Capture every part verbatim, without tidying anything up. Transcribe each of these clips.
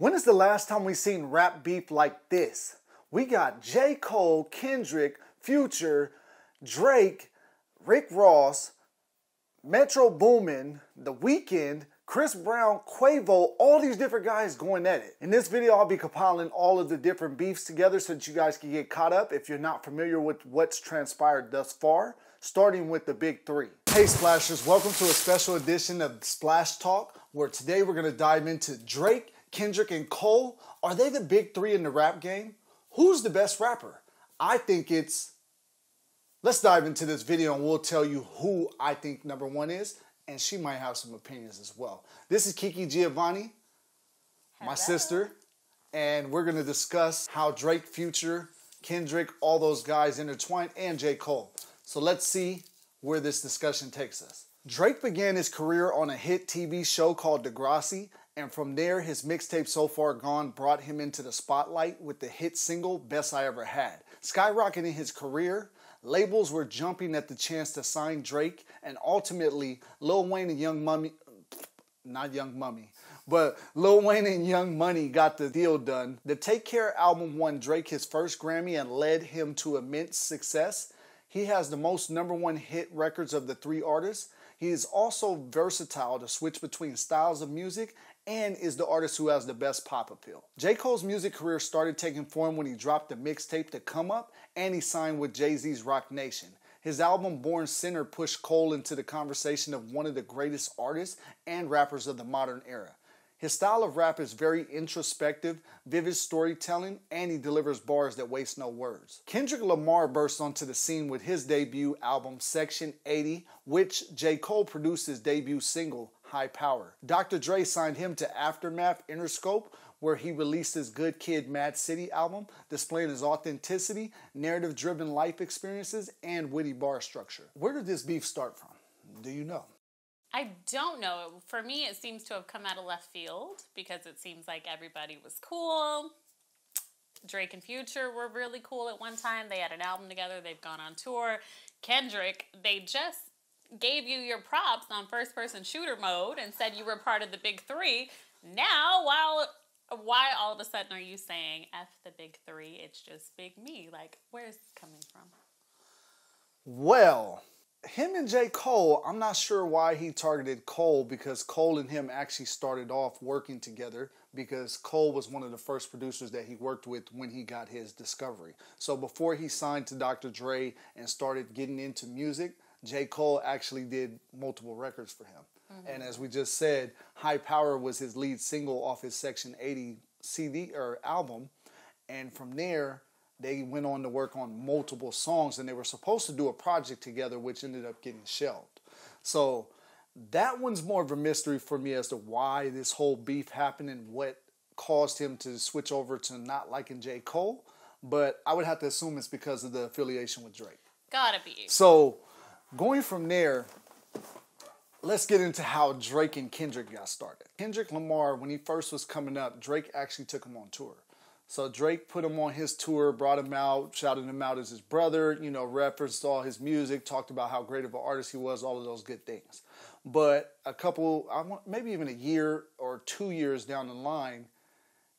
When is the last time we seen rap beef like this? We got J. Cole, Kendrick, Future, Drake, Rick Ross, Metro Boomin, The Weeknd, Chris Brown, Quavo, all these different guys going at it. In this video, I'll be compiling all of the different beefs together so that you guys can get caught up if you're not familiar with what's transpired thus far, starting with the big three. Hey Splashers, welcome to a special edition of Splash Talk, where today we're gonna dive into Drake, Kendrick, and Cole. Are they the big three in the rap game? Who's the best rapper? I think it's... Let's dive into this video and we'll tell you who I think number one is. And she might have some opinions as well. This is Kiki Giovanni, my Hello. sister, and we're going to discuss how Drake, Future, Kendrick, all those guys intertwine, and J. Cole. So let's see where this discussion takes us. Drake began his career on a hit T V show called Degrassi, and from there, his mixtape So Far Gone brought him into the spotlight with the hit single Best I Ever Had, skyrocketing his career. Labels were jumping at the chance to sign Drake, and ultimately Lil Wayne and Young Money, not Young Money, but Lil Wayne and Young Money got the deal done. The Take Care album won Drake his first Grammy and led him to immense success. He has the most number one hit records of the three artists. He is also versatile to switch between styles of music and is the artist who has the best pop appeal. J. Cole's music career started taking form when he dropped the mixtape To Come Up, and he signed with Jay-Z's Roc Nation. His album Born Sinner pushed Cole into the conversation of one of the greatest artists and rappers of the modern era. His style of rap is very introspective, vivid storytelling, and he delivers bars that waste no words. Kendrick Lamar burst onto the scene with his debut album Section eighty, which J. Cole produced his debut single, High Power. Doctor Dre signed him to Aftermath Interscope, where he released his Good Kid Mad City album, displaying his authenticity, narrative-driven life experiences, and witty bar structure. Where did this beef start from? Do you know? I don't know. For me, it seems to have come out of left field because it seems like everybody was cool. Drake and Future were really cool at one time. They had an album together. They've gone on tour. Kendrick, they just gave you your props on first-person shooter mode and said you were part of the big three. Now, while... why all of a sudden are you saying F the big three, it's just big me? Like, where's this coming from? Well, him and J. Cole, I'm not sure why he targeted Cole, because Cole and him actually started off working together because Cole was one of the first producers that he worked with when he got his discovery. So before he signed to Doctor Dre and started getting into music, J. Cole actually did multiple records for him. Mm-hmm. And as we just said, High Power was his lead single off his Section eighty C D or album. And from there, they went on to work on multiple songs, and they were supposed to do a project together, which ended up getting shelved. So that one's more of a mystery for me as to why this whole beef happened and what caused him to switch over to not liking J. Cole. But I would have to assume it's because of the affiliation with Drake. Gotta be. So going from there... let's get into how Drake and Kendrick got started. Kendrick Lamar, when he first was coming up, Drake actually took him on tour. So Drake put him on his tour, brought him out, shouted him out as his brother, you know, referenced all his music, talked about how great of an artist he was, all of those good things. But a couple, I want, maybe even a year or two years down the line,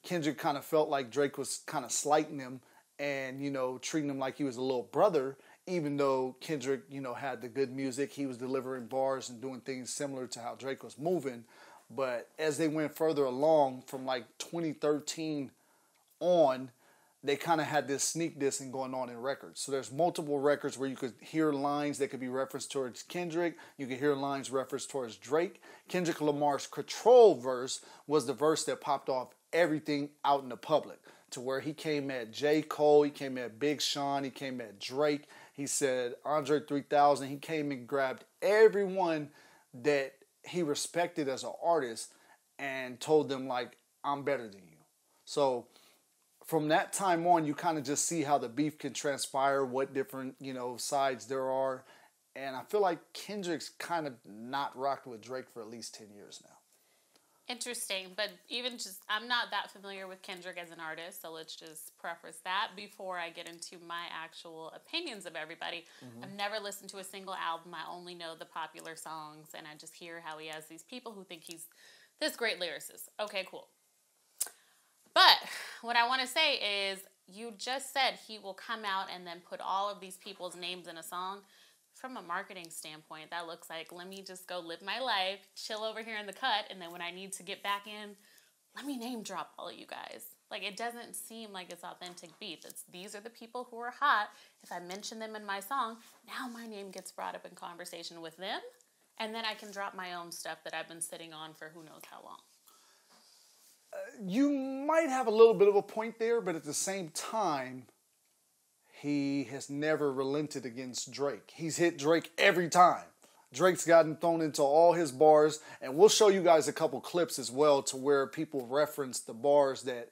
Kendrick kind of felt like Drake was kind of slighting him and, you know, treating him like he was a little brother. Even though Kendrick, you know, had the good music, he was delivering bars and doing things similar to how Drake was moving. But as they went further along, from like twenty thirteen on, they kind of had this sneak dissing going on in records. So there's multiple records where you could hear lines that could be referenced towards Kendrick. You could hear lines referenced towards Drake. Kendrick Lamar's Control verse was the verse that popped off everything out in the public, to where he came at J. Cole, he came at Big Sean, he came at Drake. He said Andre three thousand. He came and grabbed everyone that he respected as an artist and told them, like, I'm better than you. So from that time on, you kind of just see how the beef can transpire, what different, you know, sides there are. And I feel like Kendrick's kind of not rocked with Drake for at least ten years now. Interesting, but even just, I'm not that familiar with Kendrick as an artist, so let's just preface that before I get into my actual opinions of everybody. Mm-hmm. I've never listened to a single album. I only know the popular songs, and I just hear how he has these people who think he's this great lyricist. Okay, cool. what I want to say is, you just said he will come out and then put all of these people's names in a song. From a marketing standpoint, that looks like, let me just go live my life, chill over here in the cut, and then when I need to get back in, let me name drop all of you guys. Like, it doesn't seem like it's authentic beef. It's, these are the people who are hot. If I mention them in my song, now my name gets brought up in conversation with them, and then I can drop my own stuff that I've been sitting on for who knows how long. Uh, you might have a little bit of a point there, but at the same time, he has never relented against Drake. He's hit Drake every time. Drake's gotten thrown into all his bars, and we'll show you guys a couple clips as well to where people reference the bars that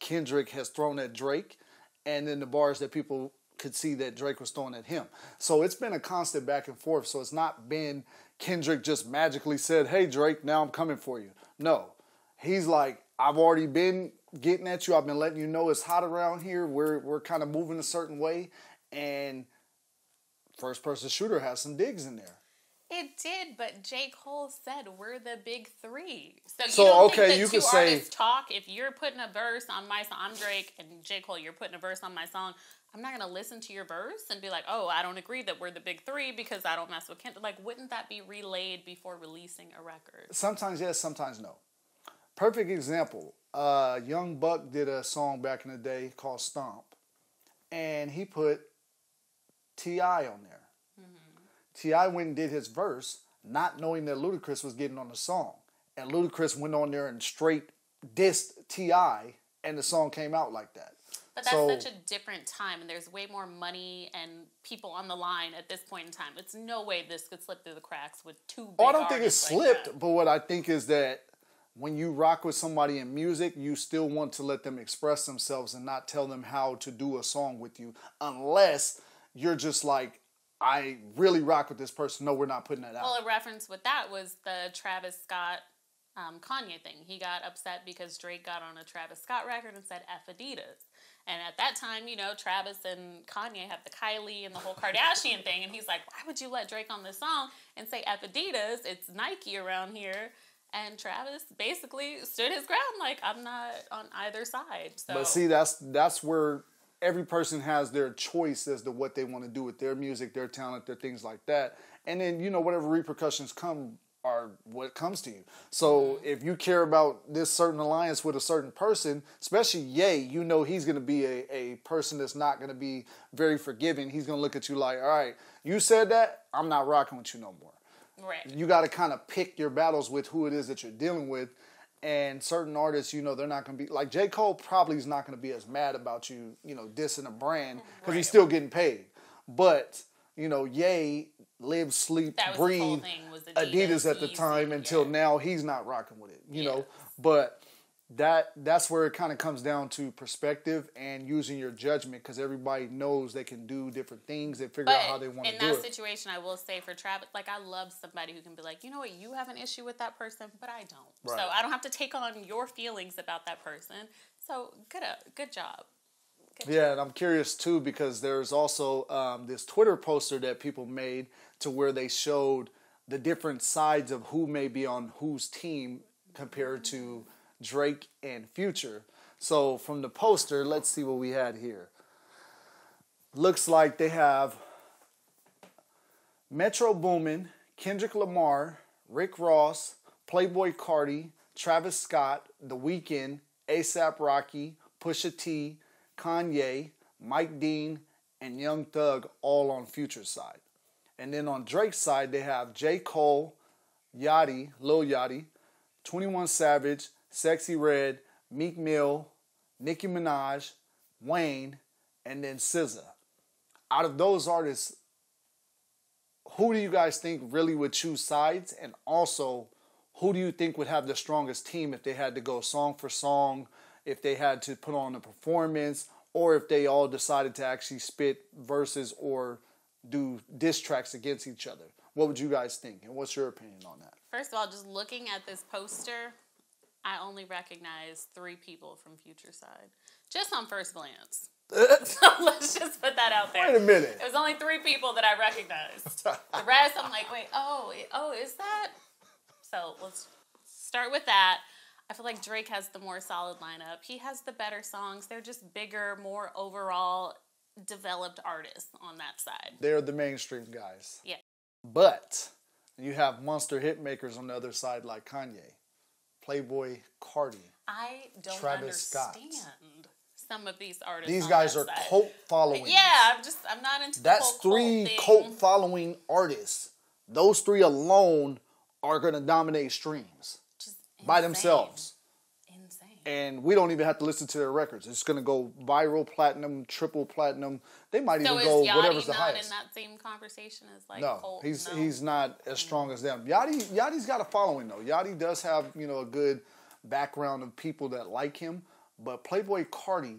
Kendrick has thrown at Drake and then the bars that people could see that Drake was throwing at him. So it's been a constant back and forth. So it's not been Kendrick just magically said, hey, Drake, now I'm coming for you. No, he's like, I've already been getting at you. I've been letting you know it's hot around here. We're, we're kind of moving a certain way. And First Person Shooter has some digs in there. It did, but J. Cole said we're the big three. So you so, don't okay, think that you two could artists say, talk. If you're putting a verse on my song, I'm Drake, and J. Cole, you're putting a verse on my song, I'm not going to listen to your verse and be like, oh, I don't agree that we're the big three because I don't mess with Kendrick. Like, wouldn't that be relayed before releasing a record? Sometimes yes, sometimes no. Perfect example. Uh, Young Buck did a song back in the day called Stomp, and he put T I on there. T I went and did his verse, not knowing that Ludacris was getting on the song. And Ludacris went on there and straight dissed T I, and the song came out like that. But that's so, such a different time, and there's way more money and people on the line at this point in time. It's no way this could slip through the cracks with two big artists. Oh, I don't think it slipped, like but what I think is that when you rock with somebody in music, you still want to let them express themselves and not tell them how to do a song with you, unless you're just like, I really rock with this person. No, we're not putting that out. Well, a reference with that was the Travis Scott um, Kanye thing. He got upset because Drake got on a Travis Scott record and said F Adidas. And at that time, you know, Travis and Kanye have the Kylie and the whole Kardashian thing. And he's like, why would you let Drake on this song and say F Adidas? It's Nike around here. And Travis basically stood his ground like, I'm not on either side. So. But see, that's that's where every person has their choice as to what they want to do with their music, their talent, their things like that. And then, you know, whatever repercussions come are what comes to you. So if you care about this certain alliance with a certain person, especially Ye, you know he's going to be a, a person that's not going to be very forgiving. He's going to look at you like, all right, you said that, I'm not rocking with you no more. Right. You got to kind of pick your battles with who it is that you're dealing with. And certain artists, you know, they're not going to be... Like, J. Cole probably is not going to be as mad about you, you know, dissing a brand. Because right. He's still getting paid. But, you know, Ye, live, sleep, breathe, Adidas, Adidas at the time easy, until yeah. now he's not rocking with it, you yes. know. But that that's where it kind of comes down to perspective and using your judgment. Because everybody knows they can do different things and figure but out how they want to do it. In that situation, I will say for Travis, like, I love somebody who can be like, you know what, you have an issue with that person, but I don't. Right. So I don't have to take on your feelings about that person. So good, uh, good job. Good yeah, job. And I'm curious, too, because there's also um, this Twitter poster that people made to where they showed the different sides of who may be on whose team compared to Drake and Future. So from the poster, let's see what we had here. Looks like they have Metro Boomin, Kendrick Lamar, Rick Ross, Playboi Carti, Travis Scott, The Weeknd, ASAP Rocky, Pusha T, Kanye, Mike Dean, and Young Thug all on Future's side. And then on Drake's side, they have J. Cole, Yachty, Lil Yachty, twenty-one Savage, Sexy Red, Meek Mill, Nicki Minaj, Wayne, and then S Z A. Out of those artists, who do you guys think really would choose sides? And also, who do you think would have the strongest team if they had to go song for song, if they had to put on a performance, or if they all decided to actually spit verses or do diss tracks against each other? What would you guys think? And what's your opinion on that? First of all, just looking at this poster, I only recognize three people from Future side, just on first glance. So let's just put that out there. Wait a minute. It was only three people that I recognized. The rest, I'm like, wait, oh, oh, is that? So let's start with that. I feel like Drake has the more solid lineup. He has the better songs. They're just bigger, more overall developed artists on that side. They're the mainstream guys. Yeah. But you have monster hitmakers on the other side like Kanye, Playboi Carti, I don't Travis understand. Scott. Some of these artists. These guys are side. Cult following. Yeah, I'm just, I'm not into That's the whole three cult, cult, cult following artists. Those three alone are going to dominate streams just by insane. Themselves. Insane. And we don't even have to listen to their records. It's going to go viral, platinum, triple platinum. They might so even go Yachty whatever's the highest. So is Yachty not in that same conversation as like no, cult? He's, no, he's not as strong as them. Yachty, Yachty's got a following though. Yachty does have, you know, a good background of people that like him. But Playboi Carti,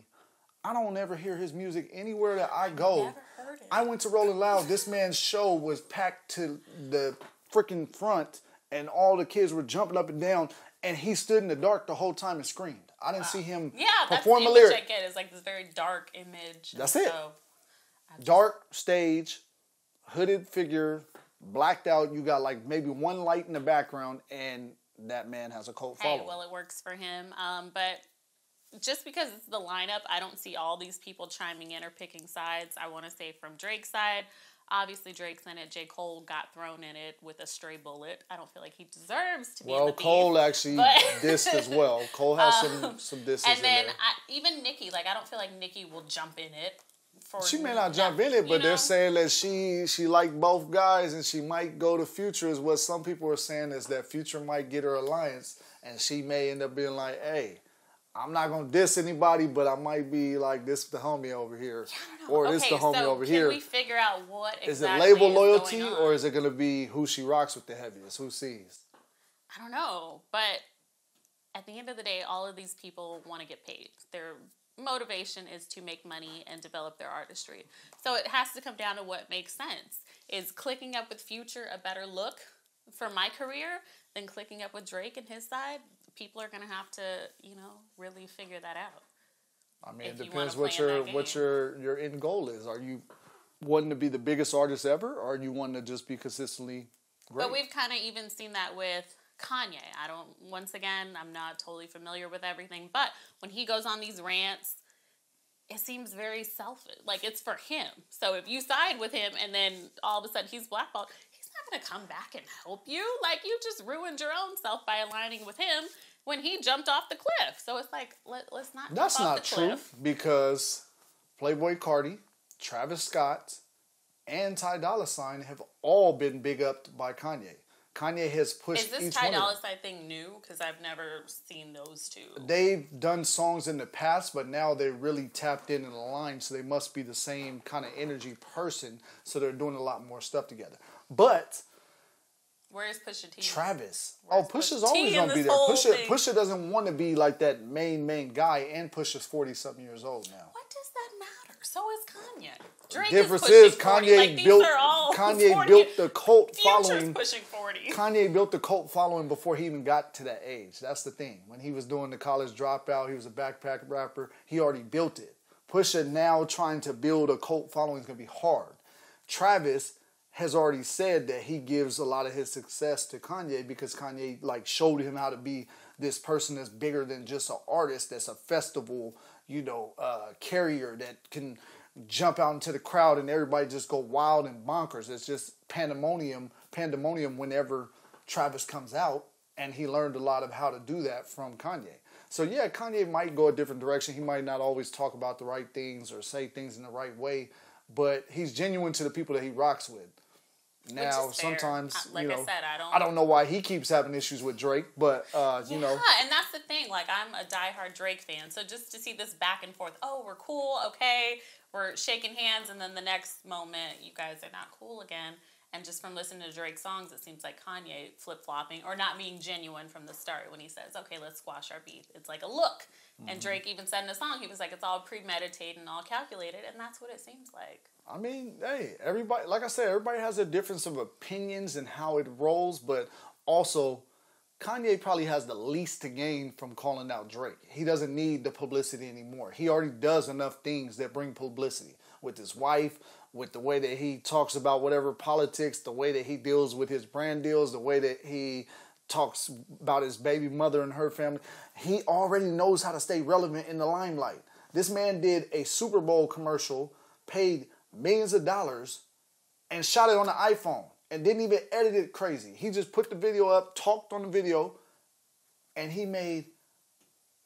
I don't ever hear his music anywhere that I go. Never heard it. I went to Rolling Loud. This man's show was packed to the freaking front, and all the kids were jumping up and down. And he stood in the dark the whole time and screamed. I didn't wow. see him yeah, perform a lyric. Yeah, that's the image I get. It's like this very dark image. That's it. So, dark stage, hooded figure, blacked out. You got like maybe one light in the background, and that man has a cult hey, following. Well, it works for him, um, but. Just because it's the lineup, I don't see all these people chiming in or picking sides. I want to say from Drake's side, obviously Drake's in it. J. Cole got thrown in it with a stray bullet. I don't feel like he deserves to be well, in the beef. Well, Cole actually dissed as well. Cole has um, some, some disses in there. And then I, even Nicki, like I don't feel like Nicki will jump in it. For she may not jump in it, but you know? They're saying that she she liked both guys and she might go to Future is what some people are saying is that Future might get her alliance and she may end up being like, hey, I'm not going to diss anybody, but I might be like, this the homie over here. Yeah, or okay, this the homie so over can here. Can we figure out what exactly is it label is loyalty going on? Or is it going to be who she rocks with the heaviest? Who sees? I don't know. But at the end of the day, all of these people want to get paid. Their motivation is to make money and develop their artistry. So it has to come down to what makes sense. Is clicking up with Future a better look for my career than clicking up with Drake and his side? People are going to have to, you know, really figure that out. I mean, it depends you what your what your your end goal is. Are you wanting to be the biggest artist ever, or are you wanting to just be consistently great? But we've kind of even seen that with Kanye. I don't, once again, I'm not totally familiar with everything, but when he goes on these rants, it seems very selfish. Like, it's for him. So if you side with him and then all of a sudden he's blackballed, not gonna come back and help you. Like, you just ruined your own self by aligning with him when he jumped off the cliff. So it's like, let, let's not. That's jump off not the true cliff. Because Playboi Carti, Travis Scott, and Ty Dolla Sign have all been big upped by Kanye. Kanye has pushed. Is this each Ty Dolla Sign thing new? Because I've never seen those two. They've done songs in the past, but now they really tapped in and aligned. So they must be the same kind of energy person. So they're doing a lot more stuff together. But where's Pusha T? Travis. Where's oh, Pusha's Pusha always gonna be there. Pusha, Pusha doesn't want to be like that main main guy, and Pusha's forty something years old now. What does that matter? So is Kanye. Drake the difference is, is Kanye like, built Kanye forty. Built the cult Future's following. Pushing forty. Kanye built the cult following before he even got to that age. That's the thing. When he was doing the College Dropout, he was a backpack rapper. He already built it. Pusha now trying to build a cult following is gonna be hard. Travis has already said that he gives a lot of his success to Kanye because Kanye like showed him how to be this person that's bigger than just an artist, that's a festival, you know, uh, carrier that can jump out into the crowd and everybody just go wild and bonkers. It's just pandemonium, pandemonium whenever Travis comes out, and he learned a lot of how to do that from Kanye. So yeah, Kanye might go a different direction. He might not always talk about the right things or say things in the right way, but he's genuine to the people that he rocks with. Now, sometimes, fair. Like you know, I said, I don't, I don't know why he keeps having issues with Drake, but, uh, you yeah, know. Yeah, and that's the thing. Like, I'm a diehard Drake fan, so just to see this back and forth, oh, we're cool, okay, we're shaking hands, and then the next moment, you guys are not cool again. And just from listening to Drake's songs, it seems like Kanye flip-flopping or not being genuine from the start when he says, okay, let's squash our beef. It's like a look. Mm-hmm. And Drake even said in a song, he was like, it's all premeditated and all calculated. And that's what it seems like. I mean, hey, everybody, like I said, everybody has a difference of opinions and how it rolls. But also, Kanye probably has the least to gain from calling out Drake. He doesn't need the publicity anymore. He already does enough things that bring publicity with his wife, with the way that he talks about whatever politics, the way that he deals with his brand deals, the way that he talks about his baby mother and her family. He already knows how to stay relevant in the limelight. This man did a Super Bowl commercial, paid millions of dollars, and shot it on an iPhone and didn't even edit it crazy. He just put the video up, talked on the video, and he made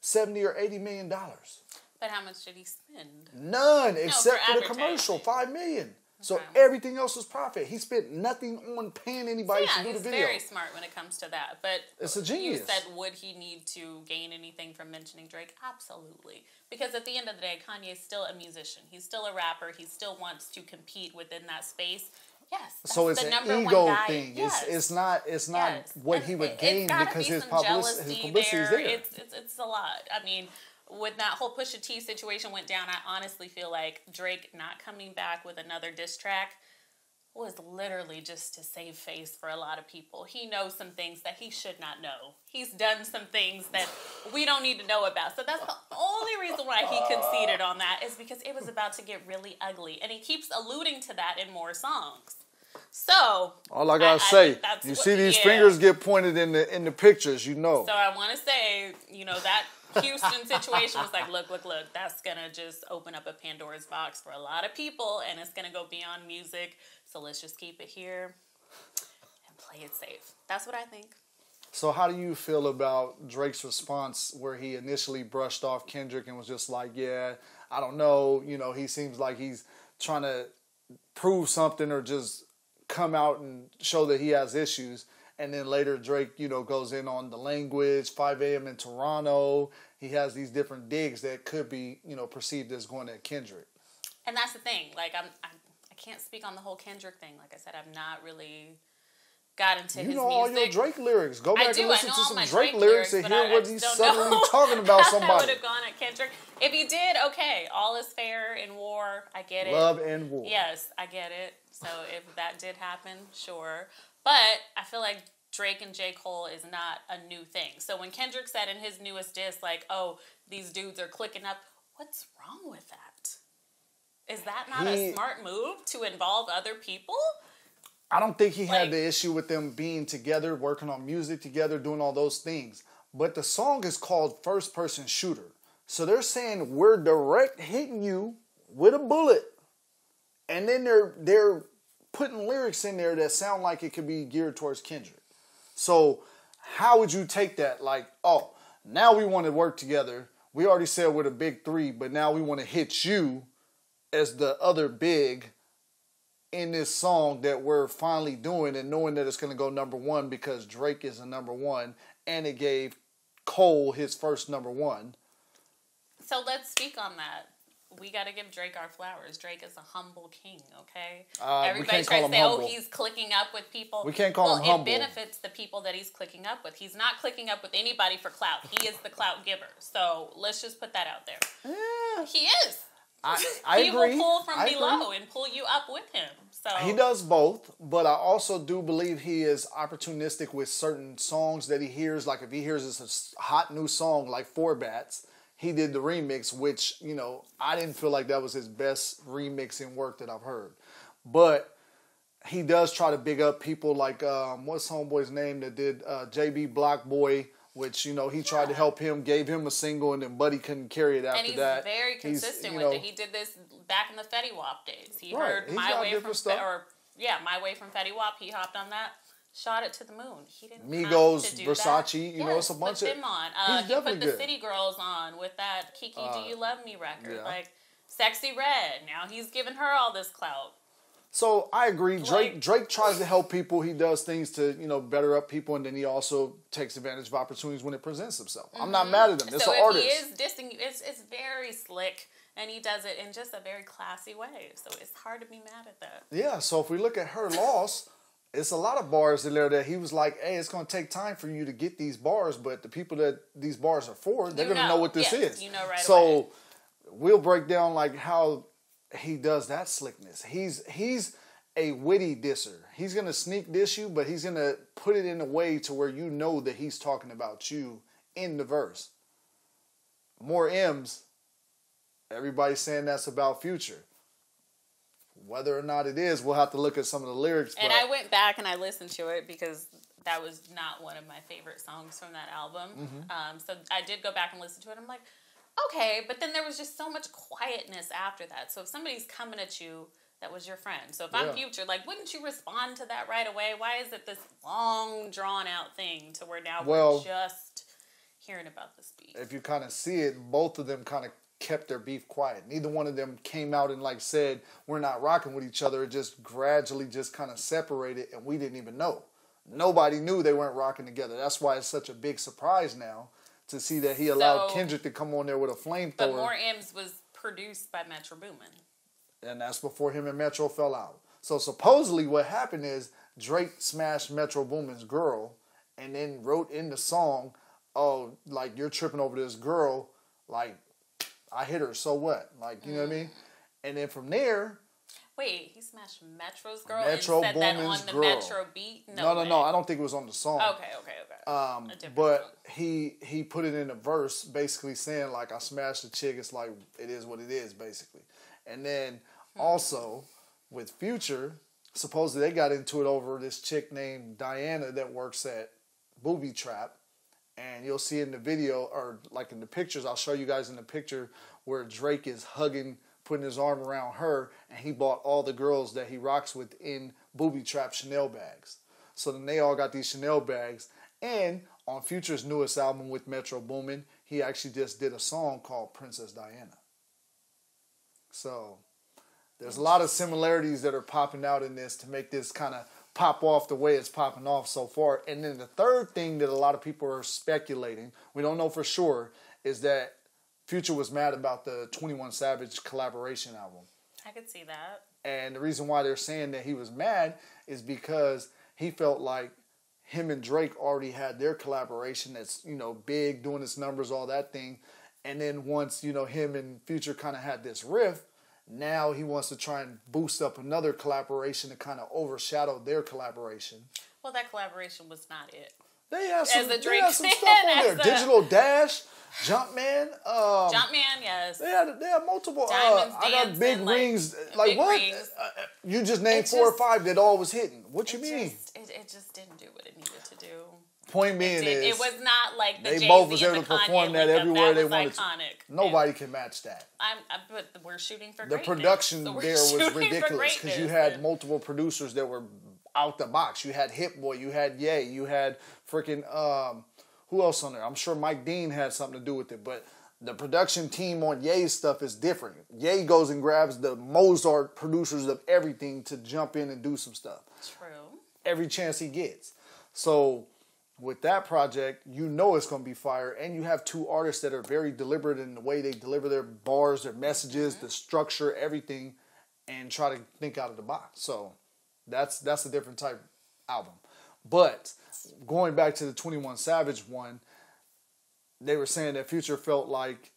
seventy or eighty million dollars. But how much did he spend? None, no, except for, for the commercial, five million dollars. So okay. Everything else was profit. He spent nothing on paying anybody yeah, to do the video. Yeah, he's very smart when it comes to that. But it's a genius. You said, would he need to gain anything from mentioning Drake? Absolutely. Because at the end of the day, Kanye's still a musician. He's still a rapper. He still wants to compete within that space. Yes. So it's the an ego thing. Yes. It's, it's not, it's not yes. what and he would it, gain because be his, publici his publicity there. is there. It's, it's, it's a lot. I mean... When that whole Pusha T situation went down, I honestly feel like Drake not coming back with another diss track was literally just to save face for a lot of people. He knows some things that he should not know. He's done some things that we don't need to know about. So that's the only reason why he conceded on that is because it was about to get really ugly. And he keeps alluding to that in more songs. So all I gotta I, say, I you what, see these yeah. fingers get pointed in the in the pictures, you know. So I want to say, you know, that Houston situation was like, look, look, look. That's gonna just open up a Pandora's box for a lot of people, and it's gonna go beyond music. So let's just keep it here and play it safe. That's what I think. So how do you feel about Drake's response, where he initially brushed off Kendrick and was just like, yeah, I don't know. You know, he seems like he's trying to prove something or just come out and show that he has issues. And then later Drake, you know, goes in on the language, five A M in Toronto. He has these different digs that could be, you know, perceived as going at Kendrick. And that's the thing. Like, I'm, I'm, I can't speak on the whole Kendrick thing. Like I said, I've not really got into you his music. You know all your Drake lyrics. Go back do, and listen to some Drake, Drake lyrics and hear I, what I he's suddenly talking about somebody. I would have gone at Kendrick. If he did, okay. All is fair in war. I get it. Love and war. Yes, I get it. So if that did happen, sure. But I feel like Drake and J. Cole is not a new thing. So when Kendrick said in his newest diss, like, oh, these dudes are clicking up, what's wrong with that? Is that not he, a smart move to involve other people? I don't think he like, had the issue with them being together, working on music together, doing all those things. But the song is called First Person Shooter. So they're saying we're direct hitting you with a bullet. And then they're they're putting lyrics in there that sound like it could be geared towards Kendrick. So how would you take that? Like, oh, now we want to work together. We already said we're the big three, but now we want to hit you as the other big in this song that we're finally doing and knowing that it's going to go number one because Drake is a number one and it gave Cole his first number one. So let's speak on that. We got to give Drake our flowers. Drake is a humble king, okay? Uh, Everybody tries to say, humble. oh, he's clicking up with people. We can't call well, him humble. Well, it benefits the people that he's clicking up with. He's not clicking up with anybody for clout. He is the clout giver. So let's just put that out there. Yeah. He is. I, I he agree. He will pull from I below agree. and pull you up with him. So he does both, but I also do believe he is opportunistic with certain songs that he hears. Like if he hears this hot new song like Four Bats, he did the remix, which, you know, I didn't feel like that was his best remixing work that I've heard. But he does try to big up people like, um, what's homeboy's name that did uh, J B Block Boy, which, you know, he tried yeah. to help him, gave him a single, and then Buddy couldn't carry it after that. And he's that. very consistent he's, with know, it. He did this back in the Fetty Wap days. He right. heard he's My Way from Fe or yeah, My Way from Fetty Wap. He hopped on that. Shot it to the moon. He didn't Migos, to do Versace, that. you yes, know, it's a bunch of... Him on. Uh, he's he put the good. City Girls on with that Kiki uh, Do You Love Me record. Yeah. Like, Sexy Red. Now he's giving her all this clout. So, I agree. Drake like, Drake tries to help people. He does things to, you know, better up people. And then he also takes advantage of opportunities when it presents himself. Mm-hmm. I'm not mad at him. It's so an artist. So, if he is dissing you, it's, it's very slick. And he does it in just a very classy way. So, it's hard to be mad at that. Yeah. So, if we look at Her Loss... It's a lot of bars in there that he was like, hey, it's going to take time for you to get these bars, but the people that these bars are for, they're going to know what this yes, is. You know right so away. We'll break down like how he does that slickness. He's he's a witty disser. He's going to sneak diss you, but he's going to put it in a way to where you know that he's talking about you in the verse. More M's. Everybody's saying that's about Future. Whether or not it is, we'll have to look at some of the lyrics. And I went back and I listened to it because that was not one of my favorite songs from that album. Mm-hmm. Um, so I did go back and listen to it. I'm like, okay, but then there was just so much quietness after that. So if somebody's coming at you, that was your friend. So if yeah. I'm Future, like, wouldn't you respond to that right away? Why is it this long, drawn-out thing to where now well, we're just hearing about this beef? If you kind of see it, both of them kind of kept their beef quiet. Neither one of them came out and, like, said, we're not rocking with each other. It just gradually just kind of separated, and we didn't even know. Nobody knew they weren't rocking together. That's why it's such a big surprise now to see that he allowed so, Kendrick to come on there with a flamethrower. But More M's was produced by Metro Boomin. And that's before him and Metro fell out. So supposedly what happened is Drake smashed Metro Boomin's girl and then wrote in the song, oh, like, you're tripping over this girl. Like, I hit her, so what? Like, you mm. know what I mean? And then from there... Wait, he smashed Metro's girl Metro and said Boomin's that on the girl. Metro beat? No, no, no, no. I don't think it was on the song. Okay, okay, okay. Um, but song. he he put it in a verse basically saying, like, I smashed the chick. It's like, it is what it is, basically. And then also with Future, supposedly they got into it over this chick named Diana that works at Booby Trap. And you'll see in the video, or like in the pictures, I'll show you guys in the picture where Drake is hugging, putting his arm around her. And he bought all the girls that he rocks with in Booby Trap Chanel bags. So then they all got these Chanel bags. And on Future's newest album with Metro Boomin, he actually just did a song called Princess Diana. So there's a lot of similarities that are popping out in this to make this kind of pop off the way it's popping off so far. And then the third thing that a lot of people are speculating, we don't know for sure, is that Future was mad about the twenty-one Savage collaboration album. I could see that. And the reason why they're saying that he was mad is because he felt like him and Drake already had their collaboration that's, you know, big, doing its numbers, all that thing. And then once, you know, him and Future kind of had this riff, now he wants to try and boost up another collaboration to kind of overshadow their collaboration. Well, that collaboration was not it. They had some, they had some stuff on there. A... Digital Dash, Jumpman. Um, Jumpman, yes. They had, they had multiple. Diamonds, uh, I got big rings. Like, like what? Rings. Uh, you just named it four just, or five that all was hitting. What you mean? Just, it, it just didn't do what it needed to do. Point being is, it was not like the they both was able to perform that everywhere they wanted to. Nobody can match that. I'm, I, but we're shooting for greatness. The production there was ridiculous because you had multiple producers that were out the box. You had Hit Boy, you had Ye, you had freaking um, who else on there? I'm sure Mike Dean had something to do with it, but the production team on Ye's stuff is different. Ye goes and grabs the Mozart producers of everything to jump in and do some stuff. True. Every chance he gets. So with that project, you know it's going to be fire, and you have two artists that are very deliberate in the way they deliver their bars, their messages, mm-hmm. the structure, everything, and try to think out of the box. So that's that's a different type album. But going back to the twenty-one Savage one, they were saying that Future felt like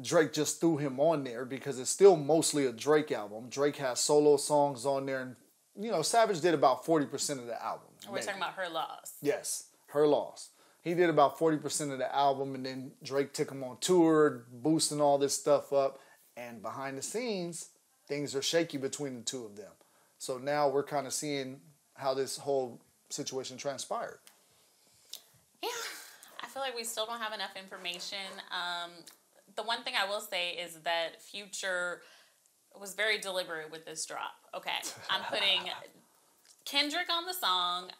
Drake just threw him on there because it's still mostly a Drake album. Drake has solo songs on there, and you know, Savage did about forty percent of the album. We're maybe. talking about Her Loss. Yes, Her Loss. He did about forty percent of the album, and then Drake took him on tour, boosting all this stuff up. And behind the scenes, things are shaky between the two of them. So now we're kind of seeing how this whole situation transpired. Yeah, I feel like we still don't have enough information. Um, the one thing I will say is that Future was very deliberate with this drop. Okay, I'm putting Kendrick on the song,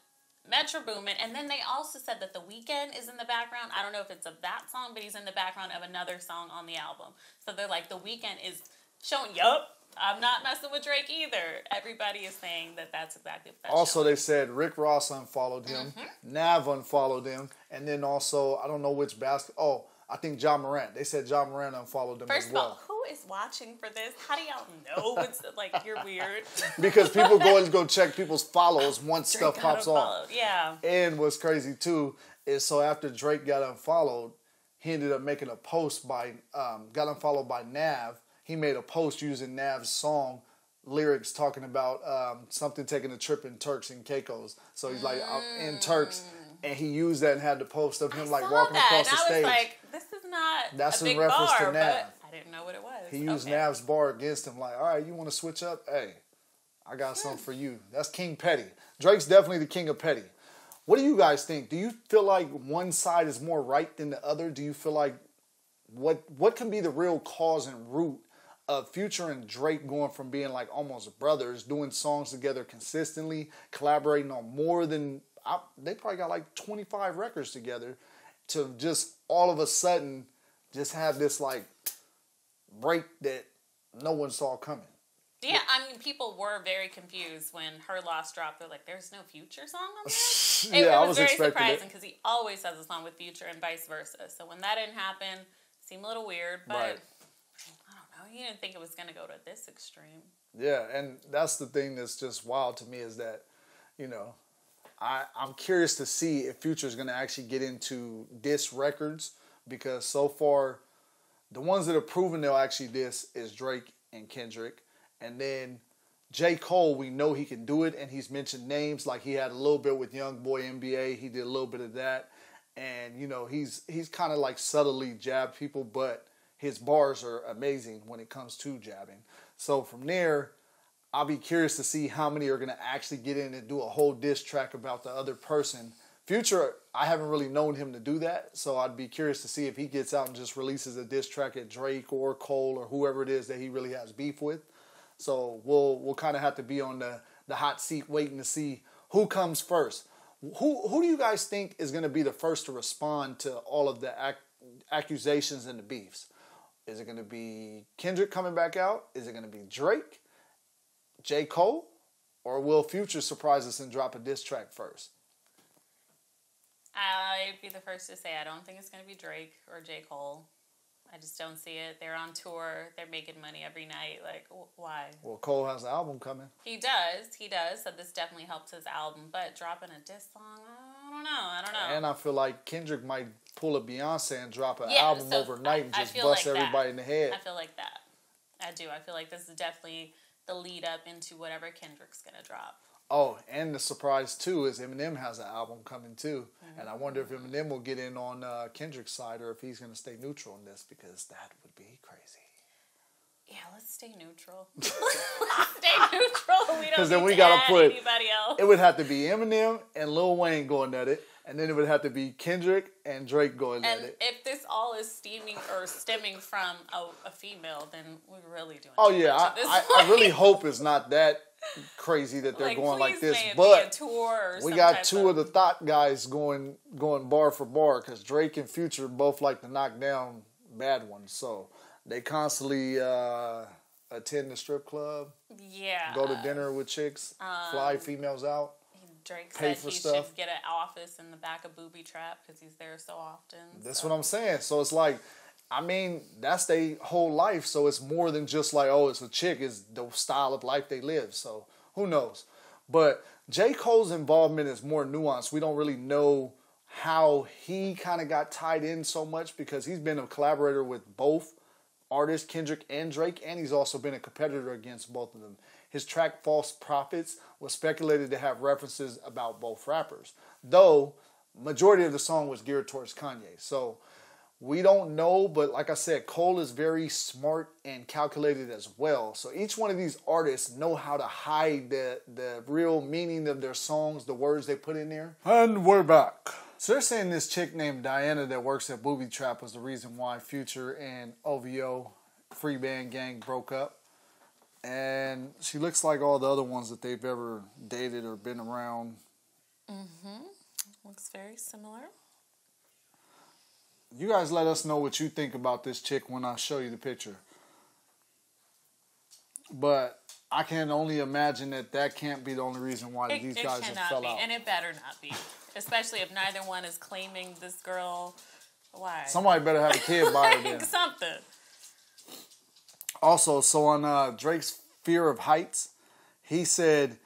Metro Boomin, and then they also said that The Weeknd is in the background. I don't know if it's of that song, but he's in the background of another song on the album. So they're like, The Weeknd is showing, yup, I'm not messing with Drake either. Everybody is saying that that's exactly what that's Also, showing. They said Rick Ross unfollowed him, mm-hmm. Nav unfollowed him, and then also, I don't know which basket, oh, I think John Morant. They said John Morant unfollowed them First as well. First of all, who is watching for this? How do y'all know it's like you're weird? Because people go and go check people's follows once Drake stuff pops off. Yeah. And what's crazy too is so after Drake got unfollowed, he ended up making a post by um, got unfollowed by Nav. He made a post using Nav's song lyrics talking about um, something taking a trip in Turks and Caicos. So he's like mm. in Turks. And he used that and had the post of him I like walking that. across and the stage. I was stage. like, this is not That's a big in reference bar, to Nav. I didn't know what it was. He used okay. Nav's bar against him. Like, all right, you want to switch up? Hey, I got mm. something for you. That's King Petty. Drake's definitely the king of petty. What do you guys think? Do you feel like one side is more right than the other? Do you feel like what what can be the real cause and root of Future and Drake going from being like almost brothers, doing songs together consistently, collaborating on more than, I, they probably got like twenty-five records together, to just all of a sudden just have this like break that no one saw coming? Yeah, I mean, people were very confused when Her Loss dropped. They're like, there's no Future song on there? It, yeah, it was, I was very surprising because he always has a song with Future and vice versa. So when that didn't happen, it seemed a little weird. But right. I don't know. You didn't think it was going to go to this extreme. Yeah, and that's the thing that's just wild to me is that, you know, I, I'm curious to see if Future is going to actually get into diss records, because so far the ones that have proven they'll actually diss is Drake and Kendrick. And then J. Cole, we know he can do it, and he's mentioned names. Like, he had a little bit with YoungBoy N B A. He did a little bit of that. And, you know, he's he's kind of, like, subtly jabbed people, but his bars are amazing when it comes to jabbing. So from there, I'll be curious to see how many are going to actually get in and do a whole diss track about the other person. Future, I haven't really known him to do that, so I'd be curious to see if he gets out and just releases a diss track at Drake or Cole or whoever it is that he really has beef with. So we'll we'll kind of have to be on the, the hot seat waiting to see who comes first. Who who do you guys think is going to be the first to respond to all of the ac- accusations and the beefs? Is it going to be Kendrick coming back out? Is it going to be Drake, J. Cole, or will Future surprise us and drop a diss track first? I'd be the first to say I don't think it's going to be Drake or J. Cole. I just don't see it. They're on tour. They're making money every night. Like, why? Well, Cole has an album coming. He does. He does. So this definitely helps his album. But dropping a diss song, I don't know. I don't know. And I feel like Kendrick might pull a Beyonce and drop an yeah, album so overnight I, and just bust like everybody that. in the head. I feel like that. I do. I feel like this is definitely the lead up into whatever Kendrick's going to drop. Oh, and the surprise, too, is Eminem has an album coming, too. Mm-hmm. And I wonder if Eminem will get in on uh, Kendrick's side or if he's going to stay neutral in this, because that would be crazy. Yeah, let's stay neutral. let's stay neutral. We don't then need we to gotta add put, anybody else. It would have to be Eminem and Lil Wayne going at it. And then it would have to be Kendrick and Drake going and at it. And if this all is steaming or stemming from a, a female, then we're really doing Oh, yeah. I, I, I really hope it's not that crazy that they're like, going like this. But we got two of, of the thought guys going going bar for bar, because Drake and Future both like to knock down bad ones. So they constantly uh, attend the strip club. Yeah. Go to dinner with chicks. Um, fly females out. Drake said he stuff. should get an office in the back of Booby Trap because he's there so often. That's so. what I'm saying. So it's like, I mean, that's their whole life. So it's more than just like, oh, it's a chick. It's the style of life they live. So who knows? But J. Cole's involvement is more nuanced. We don't really know how he kind of got tied in so much, because he's been a collaborator with both artists, Kendrick and Drake, and he's also been a competitor against both of them. His track False Prophets was speculated to have references about both rappers, though majority of the song was geared towards Kanye. So we don't know, but like I said, Cole is very smart and calculated as well. So each one of these artists know how to hide the, the real meaning of their songs, the words they put in there. And we're back. So they're saying this chick named Diana that works at Booby Trap was the reason why Future and O V O, Free Band Gang, broke up. And she looks like all the other ones that they've ever dated or been around. Mm-hmm. Looks very similar. You guys let us know what you think about this chick when I show you the picture. But I can only imagine that that can't be the only reason why it, these it guys have fell be. out. And it better not be. Especially if neither one is claiming this girl. Why? Somebody better have a kid by her then. Something. Also, so on uh, Drake's Fear of Heights, he said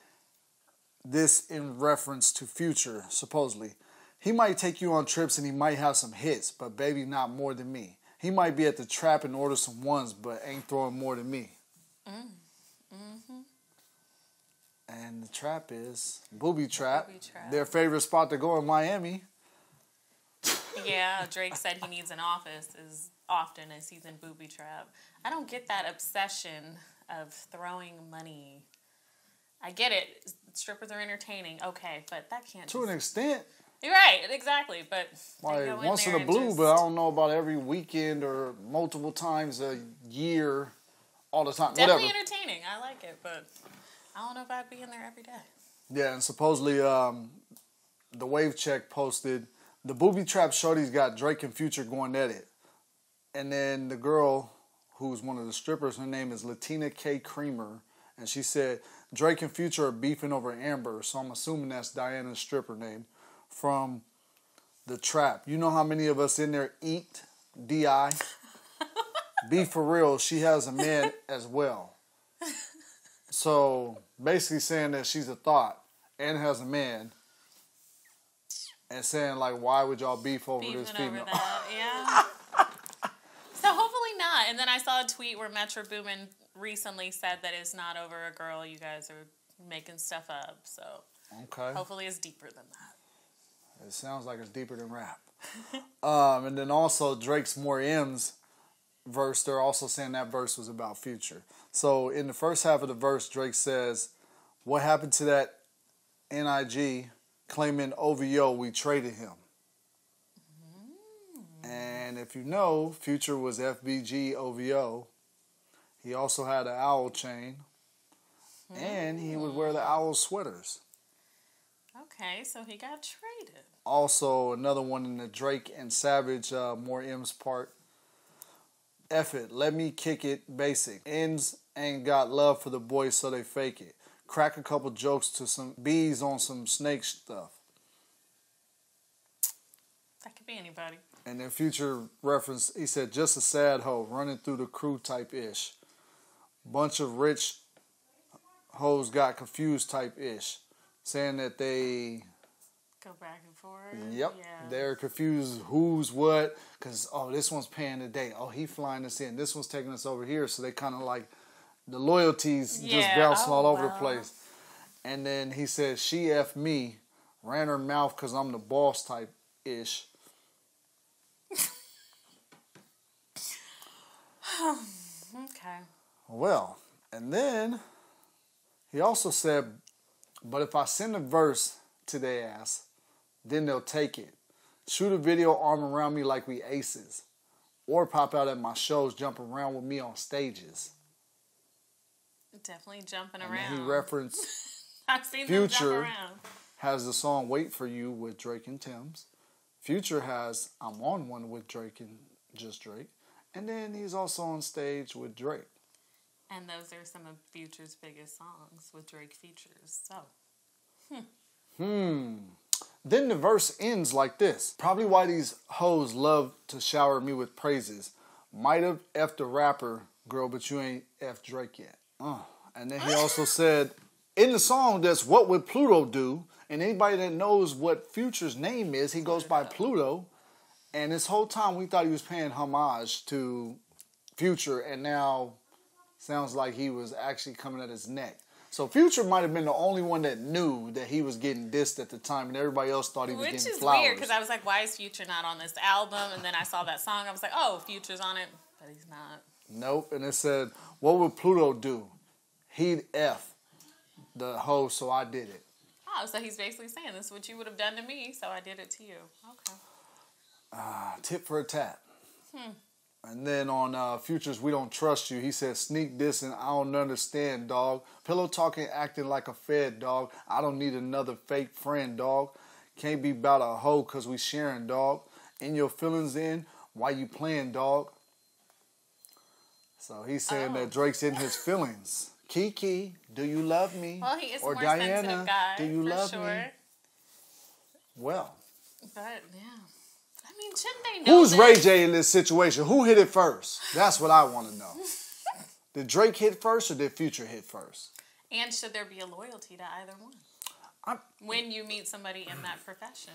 this in reference to Future, supposedly. He might take you on trips and he might have some hits, but baby, not more than me. He might be at the trap and order some ones, but ain't throwing more than me. Mm. Mm-hmm. And the trap is Booby Trap, Booby Trap, their favorite spot to go in Miami. Yeah, Drake said he needs an office as often as he's in Booby Trap. I don't get that obsession of throwing money I get it. Strippers are entertaining. Okay, but that can't to just... an extent. You're right, exactly. But like, they go once in, in a blue, just... but I don't know about every weekend or multiple times a year, all the time. Definitely whatever. Entertaining. I like it, but I don't know if I'd be in there every day. Yeah, and supposedly um, the Wave Check posted the Booby Trap shorty's got Drake and Future going at it, and then the girl who's one of the strippers, her name is Latina K. Creamer, and she said Drake and Future are beefing over Amber, so I'm assuming that's Diana's stripper name from the trap. You know how many of us in there eat D I? Be for real, she has a man as well. So basically saying that she's a thought and has a man, and saying like, why would y'all beef over Beefing this female? Over that, yeah. So hopefully not. And then I saw a tweet where Metro Boomin recently said that it's not over a girl. You guys are making stuff up. So okay. Hopefully it's deeper than that. It sounds like it's deeper than rap. um, and then also Drake's More M's verse, they're also saying that verse was about Future. So in the first half of the verse, Drake says, what happened to that N I G claiming over yo, we traded him? Mm. And if you know, Future was F B G O V O. He also had an owl chain. Mm. And he would wear the owl sweaters. Okay, so he got traded. Also, another one in the Drake and Savage, uh, More M's part. F it, let me kick it basic. M's ain't got love for the boys, so they fake it. Crack a couple jokes to some bees on some snake stuff. That could be anybody. And then Future reference, he said, just a sad hoe running through the crew type-ish. Bunch of rich hoes got confused type-ish. Saying that they... go back and forth. Yep. Yeah. They're confused who's what. Because, oh, this one's paying today. Oh, he flying us in. This one's taking us over here. So they kind of like... the loyalties yeah. just bouncing oh, all over wow. the place. And then he says, she F me, ran her mouth because I'm the boss type-ish. Okay. Well, and then he also said, but if I send a verse to their ass, then they'll take it. Shoot a video arm around me like we aces. Or pop out at my shows, jump around with me on stages. Definitely jumping and around. He referenced I've seen Future has the song Wait For You with Drake and Tim's. Future has I'm On One with Drake and Just Drake. And then he's also on stage with Drake. And those are some of Future's biggest songs with Drake features. So, hmm. Hmm. Then the verse ends like this. Probably why these hoes love to shower me with praises. Might have F'd the rapper, girl, but you ain't F'd Drake yet. Oh, and then he also said, in the song that's What Would Pluto Do? And anybody that knows what Future's name is, he goes by Pluto. And this whole time we thought he was paying homage to Future, and now sounds like he was actually coming at his neck. So Future might have been the only one that knew that he was getting dissed at the time, and everybody else thought he was Which getting flowers. Which is weird, because I was like, why is Future not on this album? And then I saw that song, I was like, oh, Future's on it, but he's not. Nope, and it said, what would Pluto do? He'd F the hoe, so I did it. Oh, so he's basically saying, this is what you would have done to me, so I did it to you. Okay. Uh, tip for a tap. Hmm. And then on uh, Futures, We Don't Trust You, he said, sneak this and I don't understand, dog. Pillow talking, acting like a fed, dog. I don't need another fake friend, dog. Can't be about a hoe because we sharing, dog. In your feelings in, why you playing, dog? So he's saying oh. that Drake's in his feelings. Kiki, do you love me? Well, he is or more Diana, sensitive guy, do you for love sure. me? Well. But, yeah. I mean, shouldn't they know Who's this? Ray J in this situation? Who hit it first? That's what I want to know. Did Drake hit first or did Future hit first? And should there be a loyalty to either one? I'm, when you meet somebody in that profession.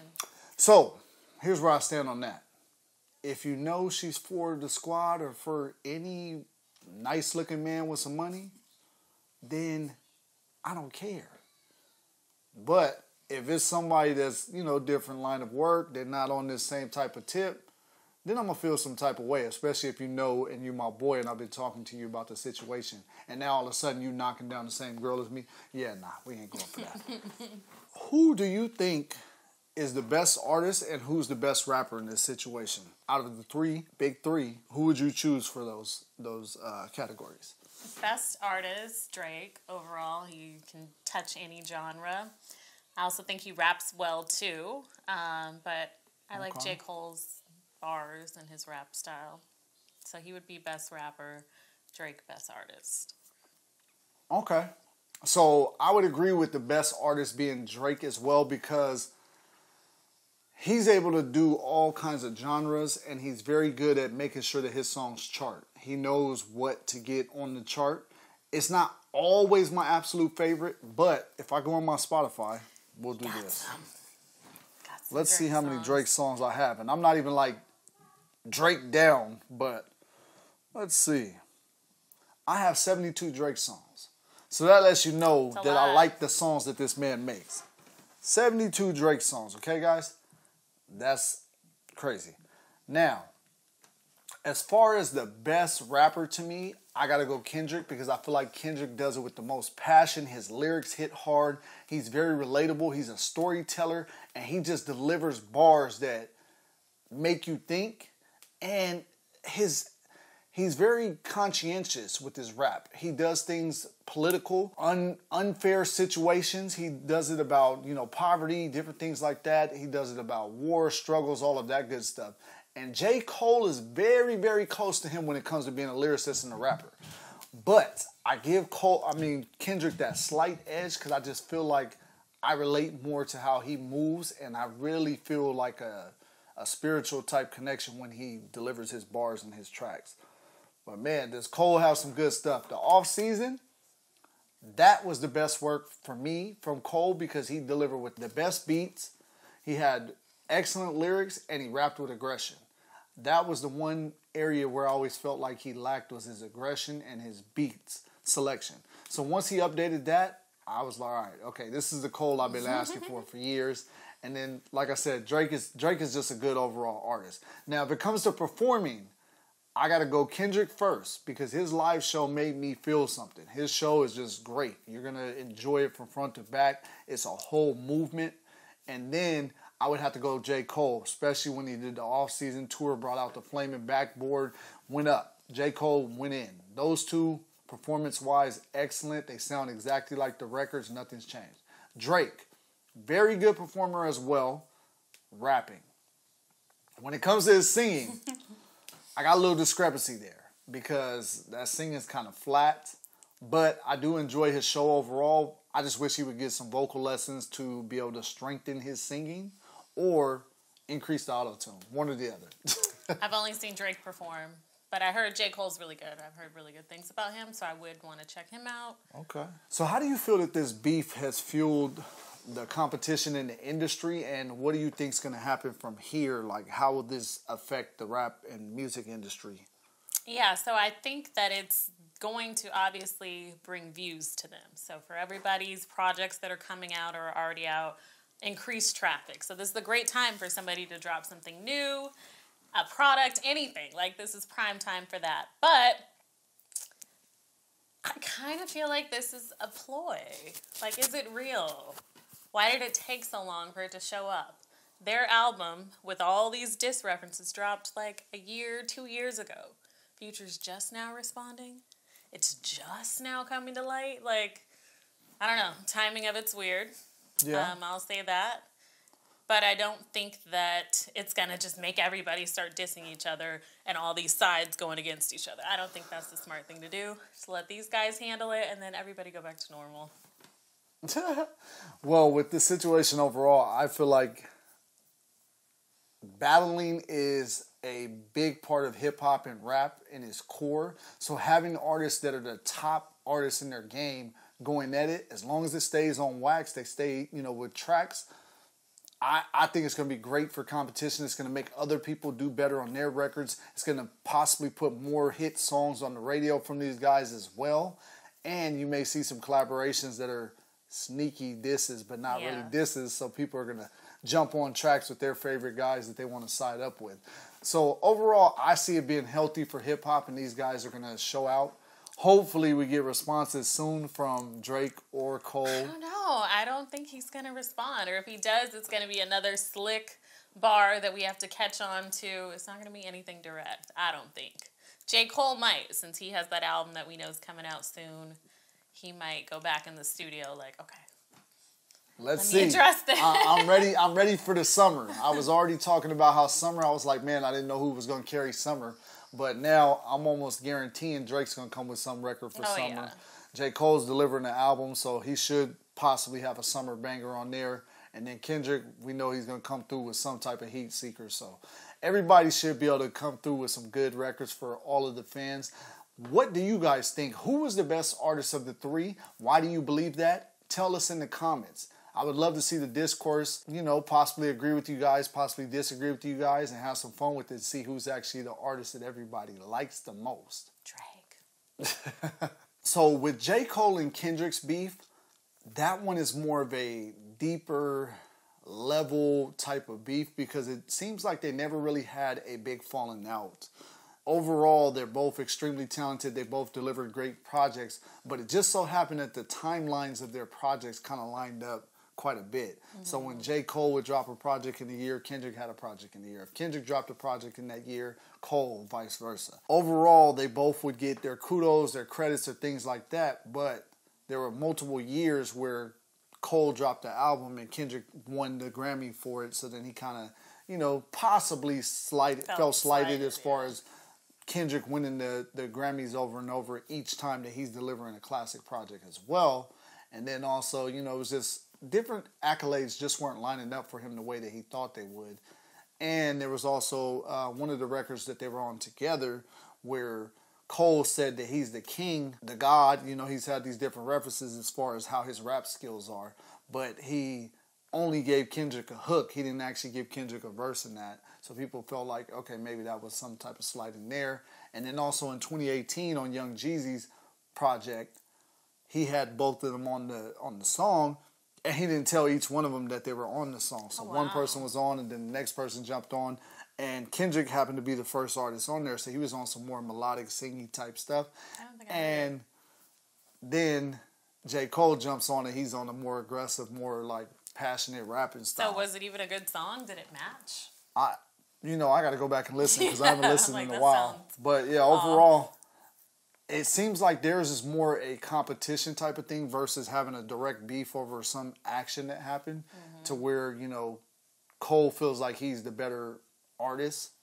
So, here's where I stand on that. If you know she's for the squad or for any... nice looking man with some money, then I don't care. But if it's somebody that's, you know, different line of work, they're not on this same type of tip, then I'm going to feel some type of way, especially if you know and you're my boy and I've been talking to you about the situation. And now all of a sudden you knocking down the same girl as me. Yeah, nah, we ain't going for that. Who do you think is the best artist and who's the best rapper in this situation? Out of the three, big three, who would you choose for those those uh, categories? Best artist, Drake. Overall, he can touch any genre. I also think he raps well, too. Um, but I okay. like J. Cole's bars and his rap style. So he would be best rapper, Drake best artist. Okay. So I would agree with the best artist being Drake as well, because he's able to do all kinds of genres, and he's very good at making sure that his songs chart. He knows what to get on the chart. It's not always my absolute favorite, but if I go on my Spotify, we'll do Got this. Some. Got some Let's Drake see how songs. many Drake songs I have. And I'm not even like Drake down, but let's see. I have seventy-two Drake songs. So that lets you know that lot. I like the songs that this man makes. seventy-two Drake songs, okay, guys? That's crazy. Now, as far as the best rapper to me, I gotta go Kendrick, because I feel like Kendrick does it with the most passion. His lyrics hit hard. He's very relatable. He's a storyteller, and he just delivers bars that make you think. And his he's very conscientious with his rap. He does things political, un, unfair situations. He does it about, you know, poverty, different things like that. He does it about war, struggles, all of that good stuff. And J. Cole is very, very close to him when it comes to being a lyricist and a rapper. But I give Cole, I mean, Kendrick that slight edge, because I just feel like I relate more to how he moves, and I really feel like a, a spiritual type connection when he delivers his bars and his tracks. But man, does Cole have some good stuff. The offseason, that was the best work for me from Cole, because he delivered with the best beats. He had excellent lyrics, and he rapped with aggression. That was the one area where I always felt like he lacked, was his aggression and his beats selection. So once he updated that, I was like, all right, okay, this is the Cole I've been asking for for years. And then, like I said, Drake is, Drake is just a good overall artist. Now, if it comes to performing, I got to go Kendrick first, because his live show made me feel something. His show is just great. You're going to enjoy it from front to back. It's a whole movement. And then I would have to go J. Cole, especially when he did the off-season tour, brought out the flaming backboard, went up. J. Cole went in. Those two, performance-wise, excellent. They sound exactly like the records. Nothing's changed. Drake, very good performer as well, rapping. When it comes to his singing, I got a little discrepancy there, because that singing's kind of flat, but I do enjoy his show overall. I just wish he would get some vocal lessons to be able to strengthen his singing, or increase the auto-tune, one or the other. I've only seen Drake perform, but I heard J. Cole's really good. I've heard really good things about him, so I would want to check him out. Okay. So how do you feel that this beef has fueled the competition in the industry, and what do you think is going to happen from here? Like, how will this affect the rap and music industry? Yeah, so I think that it's going to obviously bring views to them. So for everybody's projects that are coming out or are already out, increased traffic. So this is a great time for somebody to drop something new, a product, anything. Like, this is prime time for that. But I kind of feel like this is a ploy. Like, is it real? Why did it take so long for it to show up? Their album, with all these diss references, dropped like a year, two years ago. Future's just now responding. It's just now coming to light. Like, I don't know. Timing of it's weird. Yeah. Um, I'll say that. But I don't think that it's going to just make everybody start dissing each other and all these sides going against each other. I don't think that's the smart thing to do. Just let these guys handle it, and then everybody go back to normal. Well, with this situation overall, I feel like battling is a big part of hip-hop and rap in its core. So having artists that are the top artists in their game going at it, as long as it stays on wax, they stay, you know, with tracks, I, I think it's going to be great for competition. It's going to make other people do better on their records. It's going to possibly put more hit songs on the radio from these guys as well. And you may see some collaborations that are sneaky disses, but not yeah. really disses, so people are going to jump on tracks with their favorite guys that they want to side up with. So overall, I see it being healthy for hip-hop, and these guys are going to show out. Hopefully, we get responses soon from Drake or Cole. I don't know. I don't think he's going to respond. Or if he does, it's going to be another slick bar that we have to catch on to. It's not going to be anything direct, I don't think. J. Cole might, since he has that album that we know is coming out soon. He might go back in the studio like, okay, Let's Let me see. I, I'm ready. I'm ready for the summer. I was already talking about how summer, I was like, man, I didn't know who was going to carry summer. But now I'm almost guaranteeing Drake's going to come with some record for oh, summer. Yeah. J. Cole's delivering an album, so he should possibly have a summer banger on there. And then Kendrick, we know he's going to come through with some type of heat seeker. So everybody should be able to come through with some good records for all of the fans. What do you guys think? Who was the best artist of the three? Why do you believe that? Tell us in the comments. I would love to see the discourse, you know, possibly agree with you guys, possibly disagree with you guys, and have some fun with it, see who's actually the artist that everybody likes the most. Drake. So with J. Cole and Kendrick's beef, that one is more of a deeper level type of beef because it seems like they never really had a big falling out. Overall, they're both extremely talented. They both delivered great projects, but it just so happened that the timelines of their projects kind of lined up quite a bit. Mm-hmm. So when J. Cole would drop a project in a year, Kendrick had a project in a year. If Kendrick dropped a project in that year, Cole, vice versa. Overall, they both would get their kudos, their credits, or things like that, but there were multiple years where Cole dropped the album and Kendrick won the Grammy for it, so then he kind of, you know, possibly slighted, felt, felt slighted, slighted as yeah. far as Kendrick winning the, the Grammys over and over each time that he's delivering a classic project as well. And then also, you know, it was just different accolades just weren't lining up for him the way that he thought they would. And there was also uh, one of the records that they were on together where Cole said that he's the king, the god. You know, he's had these different references as far as how his rap skills are. But he only gave Kendrick a hook. He didn't actually give Kendrick a verse in that. So people felt like, okay, maybe that was some type of slight in there. And then also in twenty eighteen on Young Jeezy's project, he had both of them on the on the song, and he didn't tell each one of them that they were on the song. So oh, wow. one person was on, and then the next person jumped on, and Kendrick happened to be the first artist on there, so he was on some more melodic, singy type stuff. I don't think I and then J. Cole jumps on, and he's on a more aggressive, more like passionate rapping style. So was it even a good song? Did it match? I. You know, I got to go back and listen because I haven't listened like, in a while. But, yeah, long. overall, it seems like theirs is more a competition type of thing versus having a direct beef over some action that happened mm-hmm. to where, you know, Cole feels like he's the better artist.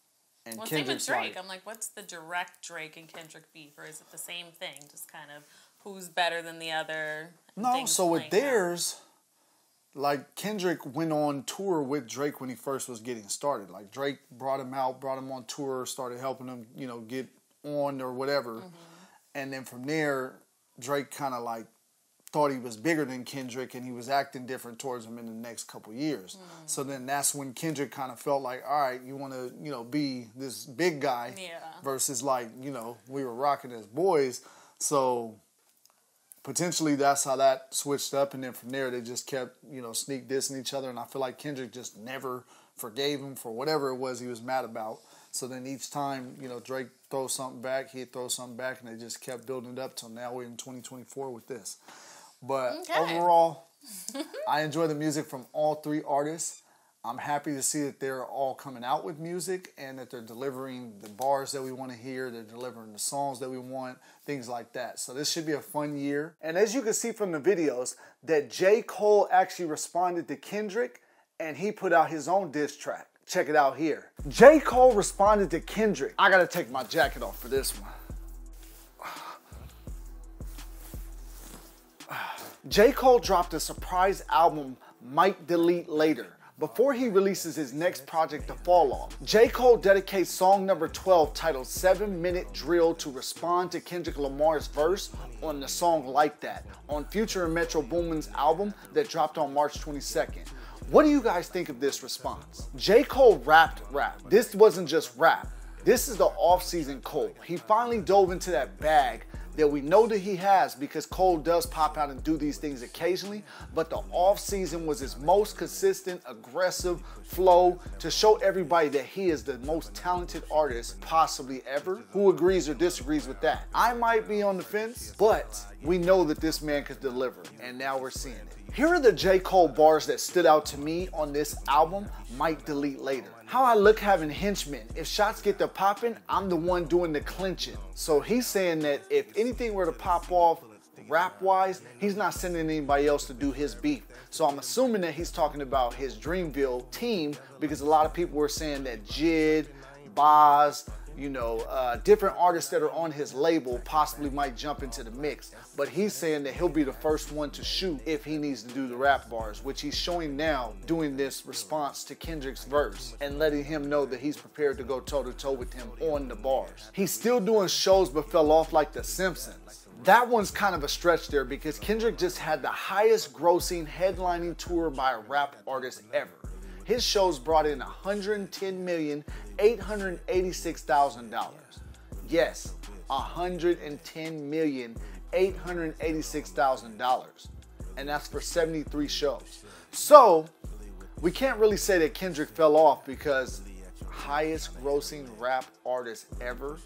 And well, Kendrick's same with Drake. Like, I'm like, what's the direct Drake and Kendrick beef? Or is it the same thing? Just kind of who's better than the other? No, so with theirs... Out. Like, Kendrick went on tour with Drake when he first was getting started. Like, Drake brought him out, brought him on tour, started helping him, you know, get on or whatever. Mm-hmm. And then from there, Drake kind of, like, thought he was bigger than Kendrick, and he was acting different towards him in the next couple years. Mm. So then that's when Kendrick kind of felt like, all right, you want to, you know, be this big guy yeah. versus, like, you know, we were rocking as boys. So... potentially that's how that switched up, and then from there they just kept, you know, sneak dissing each other, and I feel like Kendrick just never forgave him for whatever it was he was mad about. So then each time, you know, Drake throws something back, he'd throw something back, and they just kept building it up till now we're in twenty twenty-four with this. But okay. overall, I enjoy the music from all three artists. I'm happy to see that they're all coming out with music and that they're delivering the bars that we want to hear. They're delivering the songs that we want, things like that. So this should be a fun year. And as you can see from the videos, that J. Cole actually responded to Kendrick and he put out his own diss track. Check it out here. J. Cole responded to Kendrick. I got to take my jacket off for this one. J. Cole dropped a surprise album, Might Delete Later, before he releases his next project, The Fall Off. J. Cole dedicates song number twelve, titled seven minute Drill, to respond to Kendrick Lamar's verse on the song Like That on Future and Metro Boomin's album that dropped on March twenty-second. What do you guys think of this response? J. Cole rapped rap. This wasn't just rap. This is the off-season Cole. He finally dove into that bag that we know that he has, because Cole does pop out and do these things occasionally, but the offseason was his most consistent, aggressive flow to show everybody that he is the most talented artist possibly ever. Who agrees or disagrees with that? I might be on the fence, but we know that this man could deliver, and now we're seeing it. Here are the J. Cole bars that stood out to me on this album, might delete later. How I look having henchmen. If shots get to popping, I'm the one doing the clinching. So he's saying that if anything were to pop off rap-wise, he's not sending anybody else to do his beat. So I'm assuming that he's talking about his Dreamville team, because a lot of people were saying that Jid, Boz, you know, uh, different artists that are on his label possibly might jump into the mix. But he's saying that he'll be the first one to shoot if he needs to do the rap bars, which he's showing now doing this response to Kendrick's verse and letting him know that he's prepared to go toe-to-toe with him on the bars. He's still doing shows but fell off like The Simpsons. That one's kind of a stretch there, because Kendrick just had the highest grossing headlining tour by a rap artist ever. His shows brought in one hundred ten million eight hundred eighty-six thousand dollars. Yes, one hundred ten million eight hundred eighty-six thousand dollars. And that's for seventy-three shows. So we can't really say that Kendrick fell off, because highest grossing rap artist ever,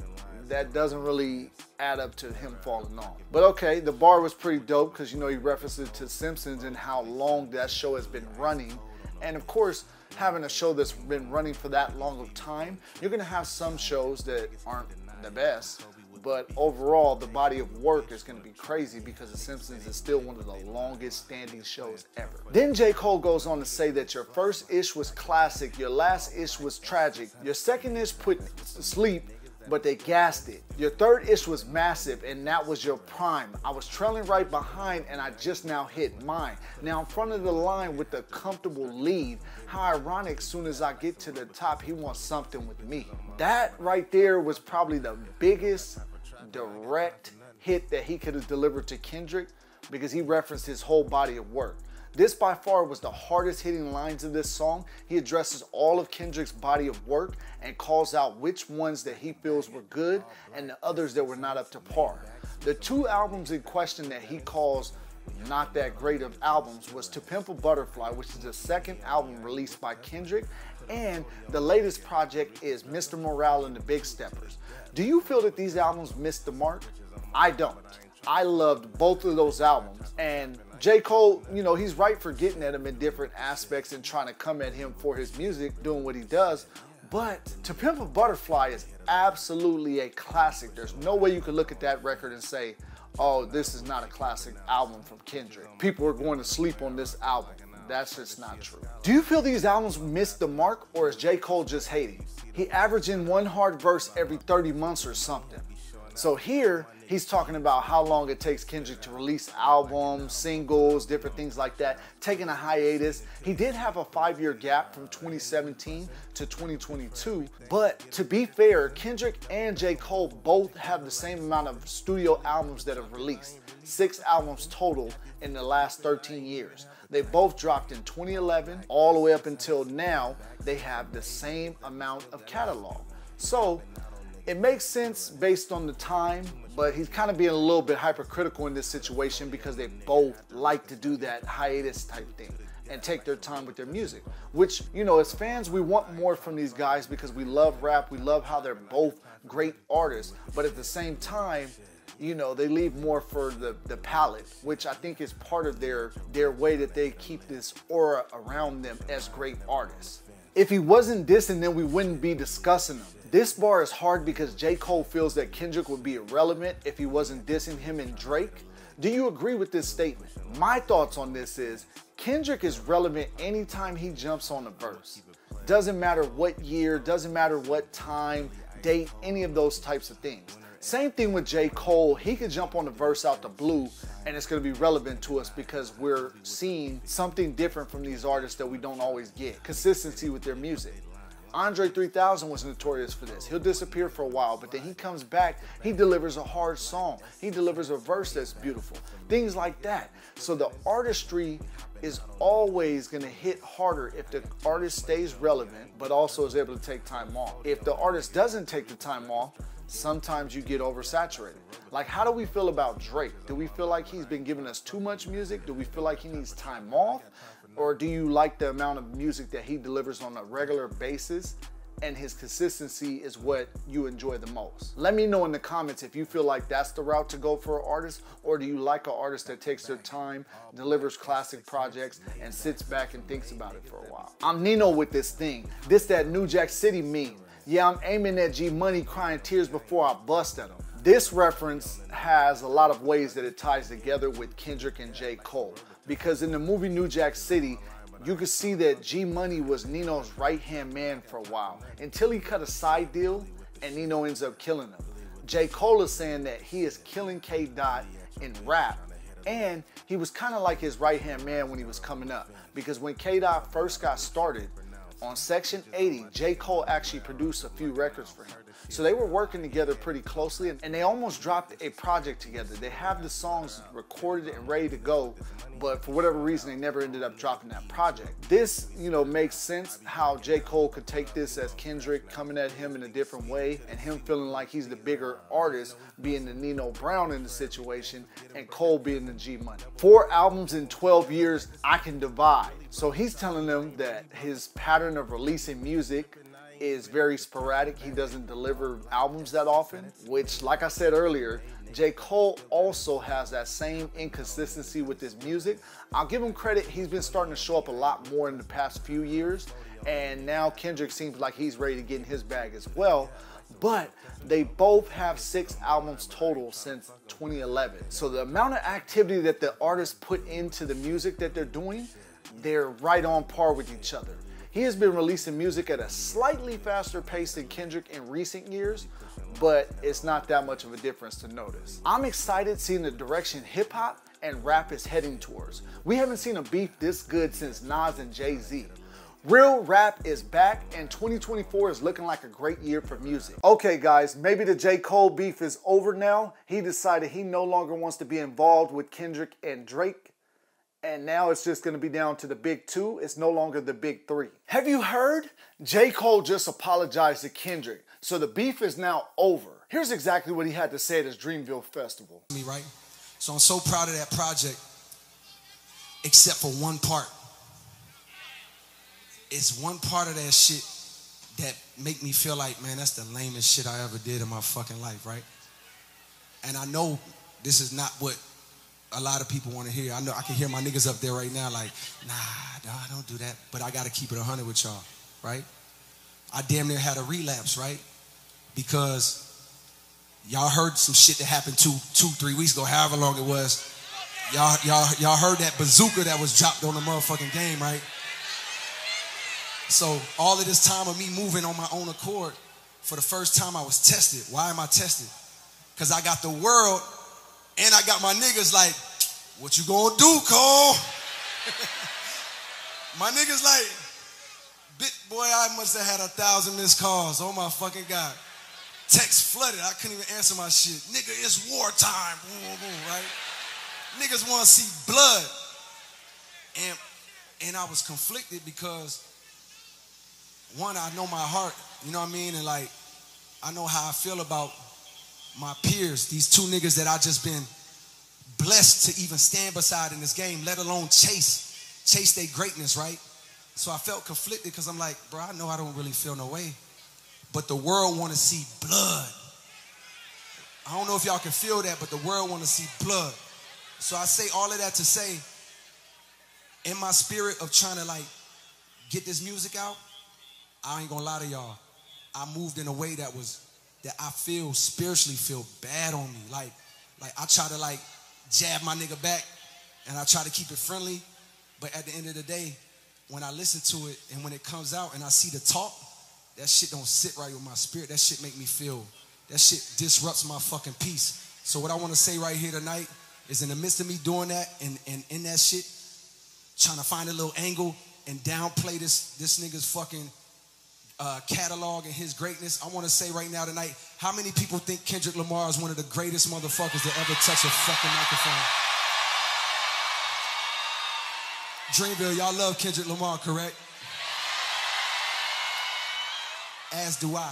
that doesn't really add up to him falling off. But okay, the bar was pretty dope, because you know he referenced it to Simpsons and how long that show has been running. And of course, having a show that's been running for that long of time, you're gonna have some shows that aren't the best, but overall the body of work is gonna be crazy, because The Simpsons is still one of the longest standing shows ever. Then J. Cole goes on to say that your first ish was classic, your last ish was tragic, your second ish put to sleep, but they gassed it. Your third ish was massive, and that was your prime. I was trailing right behind, and I just now hit mine. Now in front of the line with a comfortable lead. How ironic, soon as I get to the top, he wants something with me. That right there was probably the biggest direct hit that he could have delivered to Kendrick, because he referenced his whole body of work. This by far was the hardest hitting lines of this song. He addresses all of Kendrick's body of work and calls out which ones that he feels were good and the others that were not up to par. The two albums in question that he calls not that great of albums was To Pimp a Butterfly, which is the second album released by Kendrick, and the latest project is Mister Morale and the Big Steppers. Do you feel that these albums missed the mark? I don't. I loved both of those albums, and J. Cole, you know, he's right for getting at him in different aspects and trying to come at him for his music, doing what he does. But To Pimp a Butterfly is absolutely a classic. There's no way you could look at that record and say, oh, this is not a classic album from Kendrick. People are going to sleep on this album. That's just not true. Do you feel these albums missed the mark, or is J. Cole just hating? He averaging one hard verse every thirty months or something. So here, he's talking about how long it takes Kendrick to release albums, singles, different things like that, taking a hiatus. He did have a five-year gap from twenty seventeen to twenty twenty-two, but to be fair, Kendrick and J. Cole both have the same amount of studio albums that have released, six albums total in the last thirteen years. They both dropped in twenty eleven, all the way up until now, they have the same amount of catalog. So, it makes sense based on the time, but he's kind of being a little bit hypercritical in this situation, because they both like to do that hiatus type thing and take their time with their music, which, you know, as fans, we want more from these guys, because we love rap. We love how they're both great artists, but at the same time, you know, they leave more for the, the palate, which I think is part of their, their way that they keep this aura around them as great artists. If he wasn't dissing, then we wouldn't be discussing him. This bar is hard because J. Cole feels that Kendrick would be irrelevant if he wasn't dissing him and Drake. Do you agree with this statement? My thoughts on this is, Kendrick is relevant anytime he jumps on a verse. Doesn't matter what year, doesn't matter what time, date, any of those types of things. Same thing with J. Cole, he could jump on the verse out the blue and it's gonna be relevant to us, because we're seeing something different from these artists that we don't always get. Consistency with their music. Andre three thousand was notorious for this. He'll disappear for a while, but then he comes back, he delivers a hard song, he delivers a verse that's beautiful, things like that. So the artistry is always gonna hit harder if the artist stays relevant, but also is able to take time off. If the artist doesn't take the time off, sometimes you get oversaturated. Like, how do we feel about Drake? Do we feel like he's been giving us too much music? Do we feel like he needs time off? Or do you like the amount of music that he delivers on a regular basis and his consistency is what you enjoy the most? Let me know in the comments if you feel like that's the route to go for an artist, or do you like an artist that takes their time, delivers classic projects, and sits back and thinks about it for a while. I'm Nino with this thing. This that New Jack City meme. Yeah, I'm aiming at G Money, crying tears before I bust at him. This reference has a lot of ways that it ties together with Kendrick and J. Cole, because in the movie New Jack City, you could see that G Money was Nino's right-hand man for a while, until he cut a side deal and Nino ends up killing him. J. Cole is saying that he is killing K. Dot in rap, and he was kind of like his right-hand man when he was coming up, because when K. Dot first got started on Section eighty, J. Cole actually produced a few records for him. So they were working together pretty closely, and they almost dropped a project together. They have the songs recorded and ready to go, but for whatever reason, they never ended up dropping that project. This, you know, makes sense how J. Cole could take this as Kendrick coming at him in a different way, and him feeling like he's the bigger artist, being the Nino Brown in the situation, and Cole being the G Money. Four albums in twelve years, I can divide. So he's telling them that his pattern of releasing music is very sporadic. He doesn't deliver albums that often, which, like I said earlier, J. Cole also has that same inconsistency with his music. I'll give him credit, he's been starting to show up a lot more in the past few years, and now Kendrick seems like he's ready to get in his bag as well. But they both have six albums total since twenty eleven. So the amount of activity that the artists put into the music that they're doing, they're right on par with each other. He has been releasing music at a slightly faster pace than Kendrick in recent years, but it's not that much of a difference to notice. I'm excited seeing the direction hip hop and rap is heading towards. We haven't seen a beef this good since Nas and Jay-Z. Real rap is back, and twenty twenty-four is looking like a great year for music. Okay guys, maybe the J. Cole beef is over now. He decided he no longer wants to be involved with Kendrick and Drake. And now it's just going to be down to the big two. It's no longer the big three. Have you heard? J. Cole just apologized to Kendrick. So the beef is now over. Here's exactly what he had to say at his Dreamville Festival. Me, right? So I'm so proud of that project, except for one part. It's one part of that shit that make me feel like, man, that's the lamest shit I ever did in my fucking life, right? And I know this is not what a lot of people want to hear. I know I can hear my niggas up there right now like, nah, nah, don't do that. But I got to keep it one hundred with y'all, right? I damn near had a relapse, right? Because y'all heard some shit that happened two, two, three weeks ago, however long it was. Y'all, y'all, y'all heard that bazooka that was dropped on the motherfucking game, right? So all of this time of me moving on my own accord, for the first time I was tested. Why am I tested? Because I got the world and I got my niggas like, what you gonna do, Cole? My niggas like, bit boy, I must have had a thousand missed calls. Oh my fucking God. Text flooded. I couldn't even answer my shit. Nigga, it's wartime. Boom, boom, boom, right? Niggas wanna see blood. And, and I was conflicted because, one, I know my heart, you know what I mean? And like, I know how I feel about my peers, these two niggas that I just been blessed to even stand beside in this game, let alone chase, chase their greatness, right? So I felt conflicted because I'm like, bro, I know I don't really feel no way, but the world want to see blood. I don't know if y'all can feel that, but the world want to see blood. So I say all of that to say, in my spirit of trying to like get this music out, I ain't gonna lie to y'all, I moved in a way that was that I feel spiritually feel bad on me. Like, like I try to like jab my nigga back and I try to keep it friendly. But at the end of the day, when I listen to it and when it comes out and I see the talk, that shit don't sit right with my spirit. That shit make me feel, that shit disrupts my fucking peace. So what I want to say right here tonight is, in the midst of me doing that and, and in that shit, trying to find a little angle and downplay this, this nigga's fucking Uh, catalog and his greatness, I want to say right now tonight, how many people think Kendrick Lamar is one of the greatest motherfuckers to ever touch a fucking microphone? Dreamville, y'all love Kendrick Lamar, correct? As do I.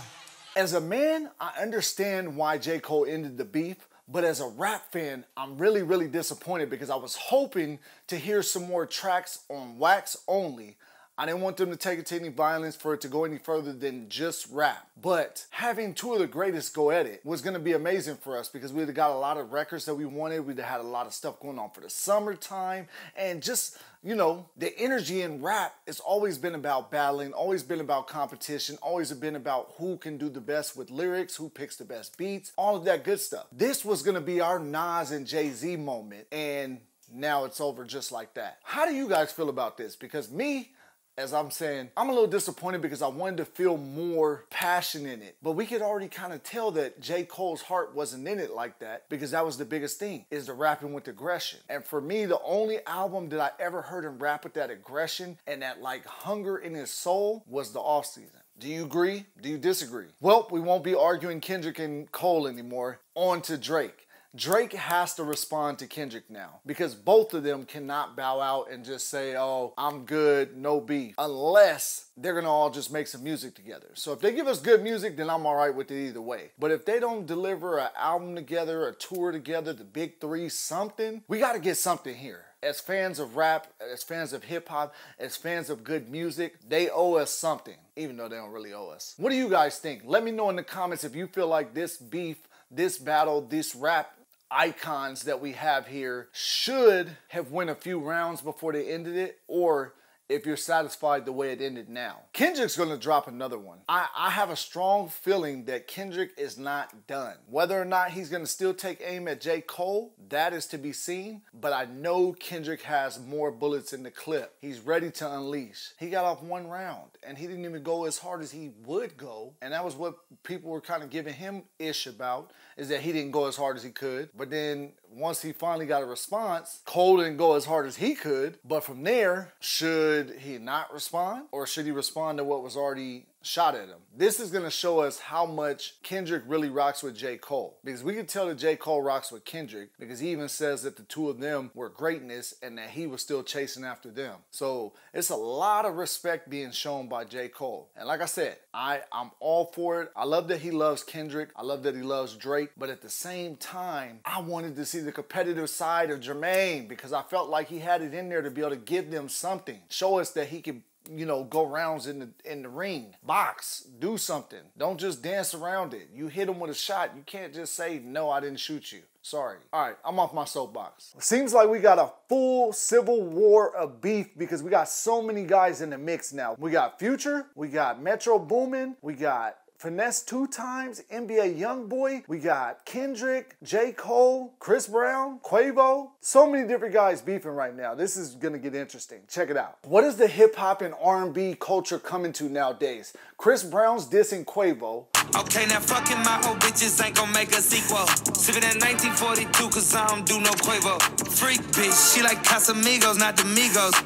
As a man, I understand why J. Cole ended the beef, but as a rap fan, I'm really, really disappointed because I was hoping to hear some more tracks on Wax Only. I didn't want them to take it to any violence for it to go any further than just rap. But having two of the greatest go at it was going to be amazing for us because we'd have got a lot of records that we wanted. We'd have had a lot of stuff going on for the summertime. And just, you know, the energy in rap has always been about battling, always been about competition, always been about who can do the best with lyrics, who picks the best beats, all of that good stuff. This was going to be our Nas and Jay-Z moment. And now it's over just like that. How do you guys feel about this? Because me... As I'm saying, I'm a little disappointed because I wanted to feel more passion in it. But we could already kind of tell that J. Cole's heart wasn't in it like that because that was the biggest thing, is the rapping with aggression. And for me, the only album that I ever heard him rap with that aggression and that like hunger in his soul was The Offseason. Do you agree? Do you disagree? Well, we won't be arguing Kendrick and Cole anymore. On to Drake. Drake has to respond to Kendrick now because both of them cannot bow out and just say, oh, I'm good, no beef, unless they're going to all just make some music together. So if they give us good music, then I'm all right with it either way. But if they don't deliver an album together, a tour together, the big three, something, we got to get something here. As fans of rap, as fans of hip hop, as fans of good music, they owe us something, even though they don't really owe us. What do you guys think? Let me know in the comments if you feel like this beef, this battle, this rap icons that we have here should have won a few rounds before they ended it, or if you're satisfied the way it ended now. Kendrick's gonna drop another one. I, I have a strong feeling that Kendrick is not done. Whether or not he's gonna still take aim at J. Cole, that is to be seen, but I know Kendrick has more bullets in the clip. He's ready to unleash. He got off one round and he didn't even go as hard as he would go, and that was what people were kind of giving him ish about, is that he didn't go as hard as he could. But then once he finally got a response, Cole didn't go as hard as he could. But from there, should Should he not respond, or should he respond to what was already shot at him? This is gonna show us how much Kendrick really rocks with J. Cole, because we can tell that J. Cole rocks with Kendrick because he even says that the two of them were greatness and that he was still chasing after them. So it's a lot of respect being shown by J. Cole. And like I said, I, I'm all for it. I love that he loves Kendrick. I love that he loves Drake. But at the same time, I wanted to see the competitive side of Jermaine because I felt like he had it in there to be able to give them something. Show us that he can, you know, go rounds in the in the ring, box, do something. Don't just dance around it. You hit him with a shot. You can't just say, no, I didn't shoot you. Sorry. All right, I'm off my soapbox. Seems like we got a full civil war of beef because we got so many guys in the mix now. We got Future. We got Metro Boomin. We got Finesse two times, N B A YoungBoy. We got Kendrick, J. Cole, Chris Brown, Quavo. So many different guys beefing right now. This is gonna get interesting. Check it out. What is the hip hop and R and B culture coming to nowadays? Chris Brown's dissing Quavo. Okay, now fucking my old bitches ain't gonna make a sequel. Sippin' at nineteen forty-two cause I don't do no Quavo. Freak bitch, she like Casamigos, not the Migos.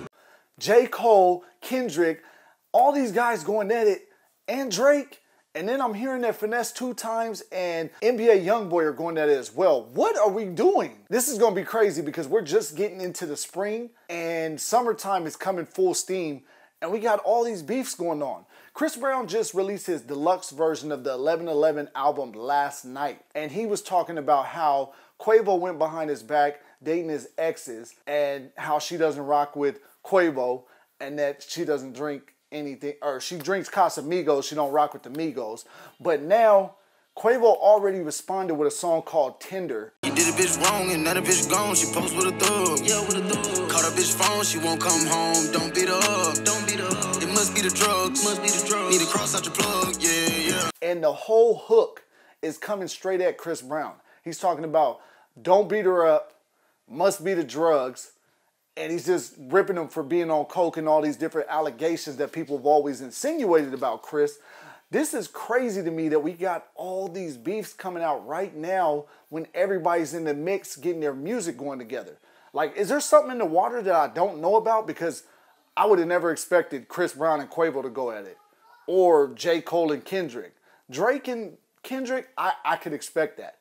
J. Cole, Kendrick, all these guys going at it, and Drake. And then I'm hearing that Finesse two times and N B A YoungBoy are going at it as well. What are we doing? This is going to be crazy because we're just getting into the spring and summertime is coming full steam. And we got all these beefs going on. Chris Brown just released his deluxe version of the eleven eleven album last night. And he was talking about how Quavo went behind his back dating his exes and how she doesn't rock with Quavo and that she doesn't drink anything, or she drinks Casamigos, she don't rock with the Migos. But now Quavo already responded with a song called Tender. You did a bitch wrong and that a bitch gone. She posts with a thug. Yeah, with a thug. Caught a bitch phone, she won't come home. Don't beat her up. Don't beat her up. It must be the drugs. Must be the drugs. Need to cross out your plug. Yeah, yeah. And the whole hook is coming straight at Chris Brown. He's talking about don't beat her up. Must be the drugs. And he's just ripping him for being on coke and all these different allegations that people have always insinuated about Chris. This is crazy to me that we got all these beefs coming out right now when everybody's in the mix getting their music going together. Like, is there something in the water that I don't know about? Because I would have never expected Chris Brown and Quavo to go at it. Or J. Cole and Kendrick. Drake and Kendrick, I, I could expect that.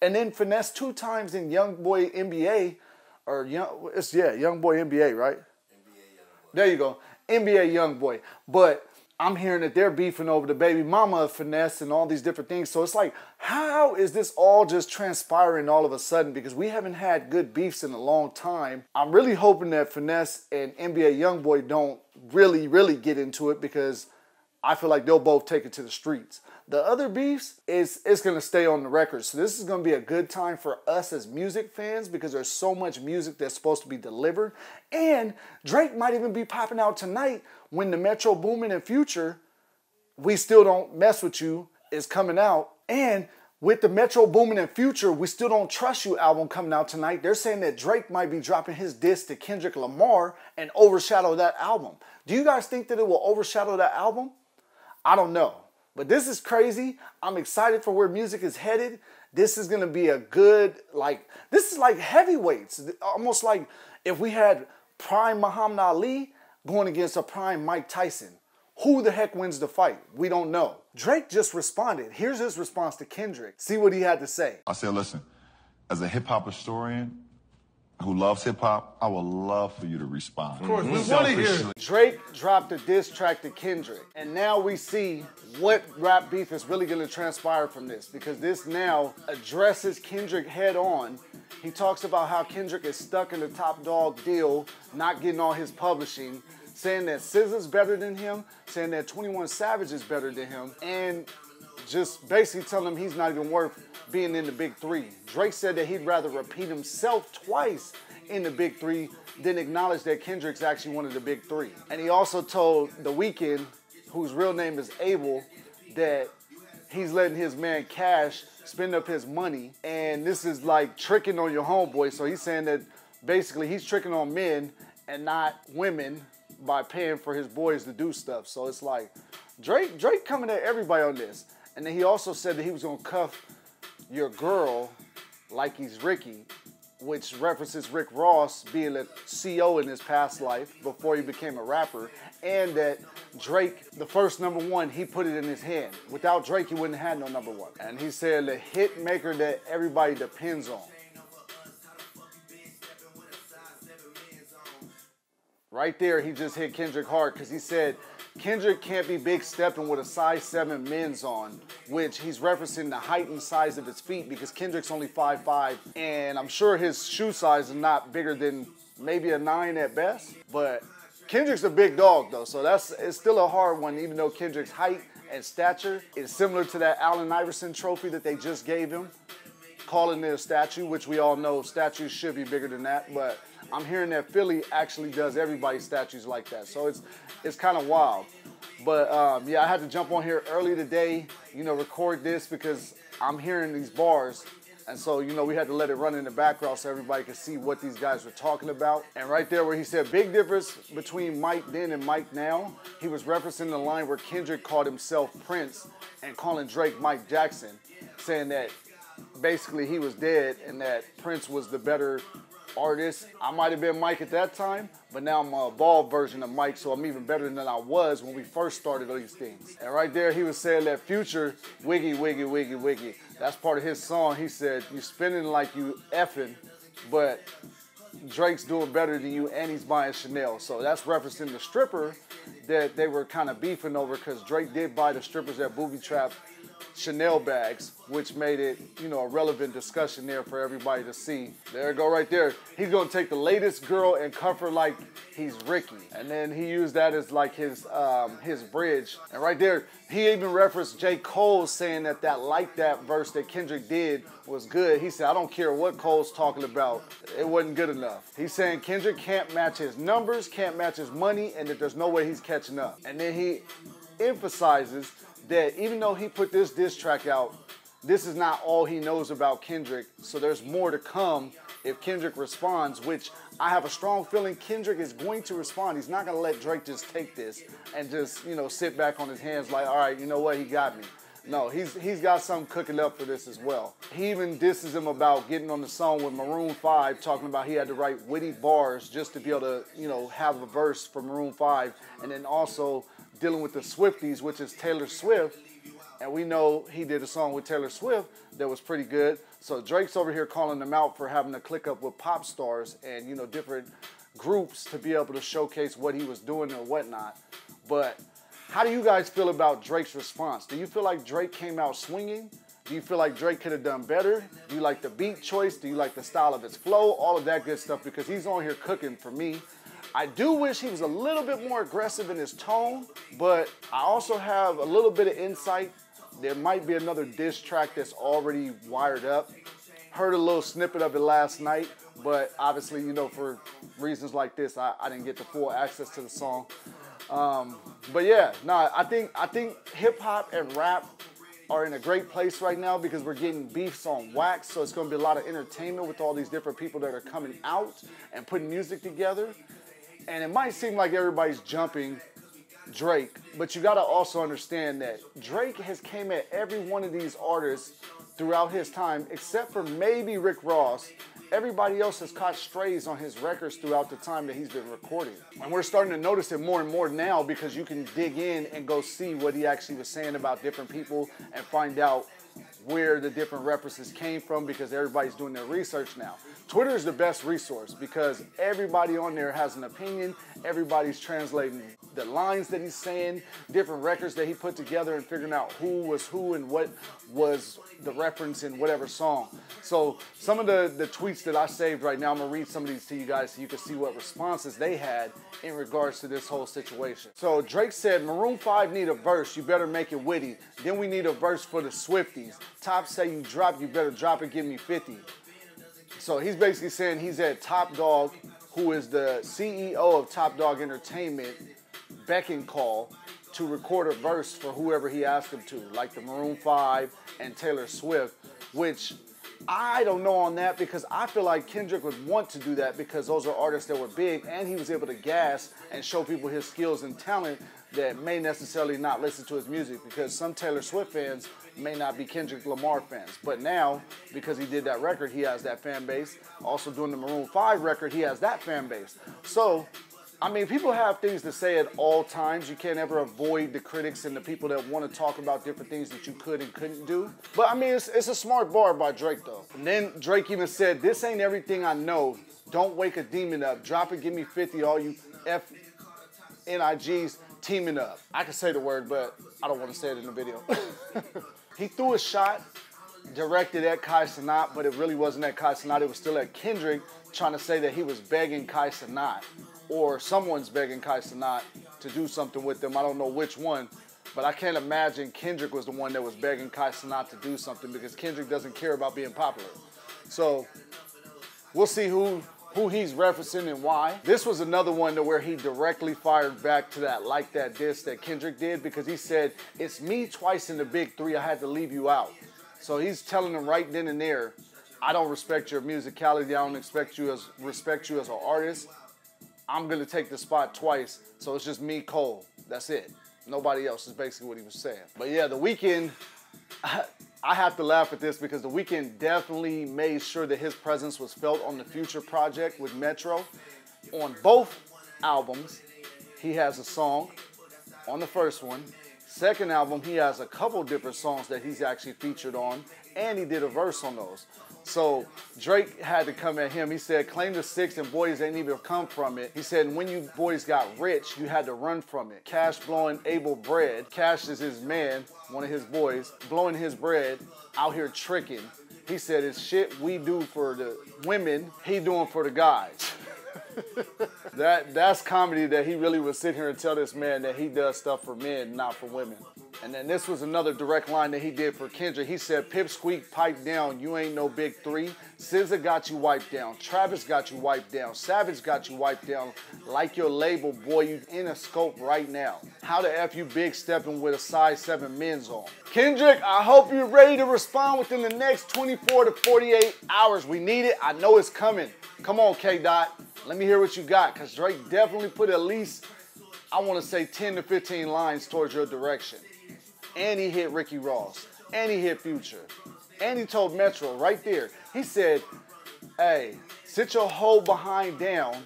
And then Finesse two times in YoungBoy N B A... Or young, it's yeah, YoungBoy N B A, right? N B A YoungBoy. There you go, N B A YoungBoy. But I'm hearing that they're beefing over the baby mama finesse and all these different things. So it's like, how is this all just transpiring all of a sudden? Because we haven't had good beefs in a long time. I'm really hoping that Finesse and N B A YoungBoy don't really, really get into it, because I feel like they'll both take it to the streets. The other beefs, is it's going to stay on the record. So this is going to be a good time for us as music fans, because there's so much music that's supposed to be delivered. And Drake might even be popping out tonight when the Metro Boomin and Future, We Still Don't Mess With You, is coming out. And with the Metro Boomin and Future, We Still Don't Trust You album coming out tonight, they're saying that Drake might be dropping his diss to Kendrick Lamar and overshadow that album. Do you guys think that it will overshadow that album? I don't know. But this is crazy. I'm excited for where music is headed. This is going to be a good, like, this is like heavyweights. Almost like if we had prime Muhammad Ali going against a prime Mike Tyson. Who the heck wins the fight? We don't know. Drake just responded. Here's his response to Kendrick. See what he had to say. I said, listen, as a hip-hop historian who loves hip-hop, I would love for you to respond. Of course, we want to hear it. Drake dropped a diss track to Kendrick, and now we see what rap beef is really going to transpire from this, because this now addresses Kendrick head-on. He talks about how Kendrick is stuck in the Top Dog deal, not getting all his publishing, saying that S Z A's better than him, saying that twenty-one Savage is better than him, and just basically telling him he's not even worth being in the big three. Drake said that he'd rather repeat himself twice in the big three than acknowledge that Kendrick's actually one of the big three. And he also told The Weeknd, whose real name is Abel, that he's letting his man Cash spend up his money, and this is like tricking on your homeboy. So he's saying that basically he's tricking on men and not women by paying for his boys to do stuff. So it's like Drake, Drake coming at everybody on this. And then he also said that he was going to cuff your girl like he's Ricky, which references Rick Ross being a C O in his past life before he became a rapper, and that Drake, the first number one, he put it in his hand. Without Drake, he wouldn't have had no number one. And he said the hit maker that everybody depends on. Right there, he just hit Kendrick hard, because he said Kendrick can't be big stepping with a size seven men's on, which he's referencing the height and size of his feet, because Kendrick's only five five, and I'm sure his shoe size is not bigger than maybe a nine at best. But Kendrick's a big dog though, so that's, it's still a hard one, even though Kendrick's height and stature is similar to that Allen Iverson trophy that they just gave him, calling it a statue, which we all know statues should be bigger than that, but I'm hearing that Philly actually does everybody's statues like that. So it's it's kind of wild. But um, yeah, I had to jump on here early today, you know, record this, because I'm hearing these bars. And so, you know, we had to let it run in the background so everybody could see what these guys were talking about. And right there where he said, big difference between Mike then and Mike now, he was referencing the line where Kendrick called himself Prince and calling Drake Mike Jackson, saying that basically he was dead and that Prince was the better artist. I might have been Mike at that time, but now I'm a evolved version of Mike, so I'm even better than I was when we first started all these things. And right there he was saying that Future, wiggy, wiggy, wiggy, wiggy. That's part of his song. He said, you spinning like you effing, but Drake's doing better than you and he's buying Chanel. So that's referencing the stripper that they were kind of beefing over, because Drake did buy the strippers at Booby Trap Chanel bags, which made it, you know, a relevant discussion there for everybody to see. There you go right there. He's going to take the latest girl and cuff her like he's Ricky. And then he used that as like his um, his bridge. And right there, he even referenced J. Cole saying that that like that verse that Kendrick did was good. He said, I don't care what Cole's talking about. It wasn't good enough. He's saying Kendrick can't match his numbers, can't match his money, and that there's no way he's catching up. And then he emphasizes that even though he put this diss track out, this is not all he knows about Kendrick, so there's more to come if Kendrick responds, which I have a strong feeling Kendrick is going to respond. He's not going to let Drake just take this and just, you know, sit back on his hands like, all right, you know what, he got me. No, he's he's got something cooking up for this as well. He even disses him about getting on the song with Maroon five, talking about he had to write witty bars just to be able to, you know, have a verse for Maroon five, and then also dealing with the Swifties, which is Taylor Swift, and we know he did a song with Taylor Swift that was pretty good. So Drake's over here calling them out for having to click up with pop stars and, you know, different groups to be able to showcase what he was doing or whatnot. But How do you guys feel about Drake's response? Do you feel like Drake came out swinging? Do you feel like Drake could have done better? Do you like the beat choice? Do you like the style of his flow? All of that good stuff, because he's on here cooking for me. I do wish he was a little bit more aggressive in his tone, but I also have a little bit of insight. There might be another diss track that's already wired up. Heard a little snippet of it last night, but obviously, you know, for reasons like this, I, I didn't get the full access to the song. Um, but yeah, nah, I think, I think hip hop and rap are in a great place right now because we're getting beefs on wax, so it's gonna be a lot of entertainment with all these different people that are coming out and putting music together. And it might seem like everybody's jumping Drake, but you gotta also understand that Drake has came at every one of these artists throughout his time, except for maybe Rick Ross. Everybody else has caught strays on his records throughout the time that he's been recording. And we're starting to notice it more and more now because you can dig in and go see what he actually was saying about different people and find out where the different references came from, because everybody's doing their research now. Twitter is the best resource because everybody on there has an opinion. Everybody's translating the lines that he's saying, different records that he put together, and figuring out who was who and what was the reference in whatever song. So some of the, the tweets that I saved right now, I'm gonna read some of these to you guys so you can see what responses they had in regards to this whole situation. So Drake said, Maroon five need a verse, you better make it witty. Then we need a verse for the Swifties. Top say you drop, you better drop and give me fifty. So he's basically saying he's at Top Dog, who is the C E O of Top Dog Entertainment, beck and call to record a verse for whoever he asked him to, like the Maroon five and Taylor Swift, which I don't know on that, because I feel like Kendrick would want to do that because those are artists that were big and he was able to gas and show people his skills and talent that may necessarily not listen to his music, because some Taylor Swift fans may not be Kendrick Lamar fans. But now, because he did that record, he has that fan base. Also doing the Maroon five record, he has that fan base. So, I mean, people have things to say at all times. You can't ever avoid the critics and the people that want to talk about different things that you could and couldn't do. But I mean, it's, it's a smart bar by Drake though. And then Drake even said, this ain't everything I know. Don't wake a demon up. Drop it, give me fifty, all you F N I Gs teaming up. I can say the word, but I don't want to say it in the video. He threw a shot directed at Kai Cenat, but it really wasn't at Kai Cenat. It was still at Kendrick, trying to say that he was begging Kai Cenat, or someone's begging Kai Cenat to do something with them. I don't know which one, but I can't imagine Kendrick was the one that was begging Kai Cenat to do something, because Kendrick doesn't care about being popular. So we'll see who who he's referencing and why. This was another one to where he directly fired back to that like that diss that Kendrick did, because he said, it's me twice in the big three, I had to leave you out. So he's telling him right then and there, I don't respect your musicality, I don't expect you as, respect you as an artist. I'm gonna take the spot twice, so it's just me, Cole. That's it. Nobody else is basically what he was saying. But yeah, The Weeknd, I, I have to laugh at this because The Weeknd definitely made sure that his presence was felt on the Future project with Metro. On both albums, he has a song on the first one. Second album, he has a couple different songs that he's actually featured on, and he did a verse on those. So Drake had to come at him. He said, claim the six and boys ain't even come from it. He said, when you boys got rich, you had to run from it. Cash blowing able bread. Cash is his man, one of his boys, blowing his bread, out here tricking. He said, it's shit we do for the women, he doing for the guys. that that's comedy, that he really would sit here and tell this man that he does stuff for men, not for women. And then this was another direct line that he did for Kendrick. He said, Pipsqueak, pipe down, you ain't no big three. S Z A got you wiped down. Travis got you wiped down. Savage got you wiped down. Like your label, boy, you in a scope right now. How the F you big stepping with a size seven men's on? Kendrick, I hope you're ready to respond within the next twenty-four to forty-eight hours. We need it. I know it's coming. Come on, K-Dot. Let me hear what you got, because Drake definitely put at least, I want to say, ten to fifteen lines towards your direction. And he hit Ricky Ross. And he hit Future. And he told Metro right there. He said, hey, sit your hoe behind down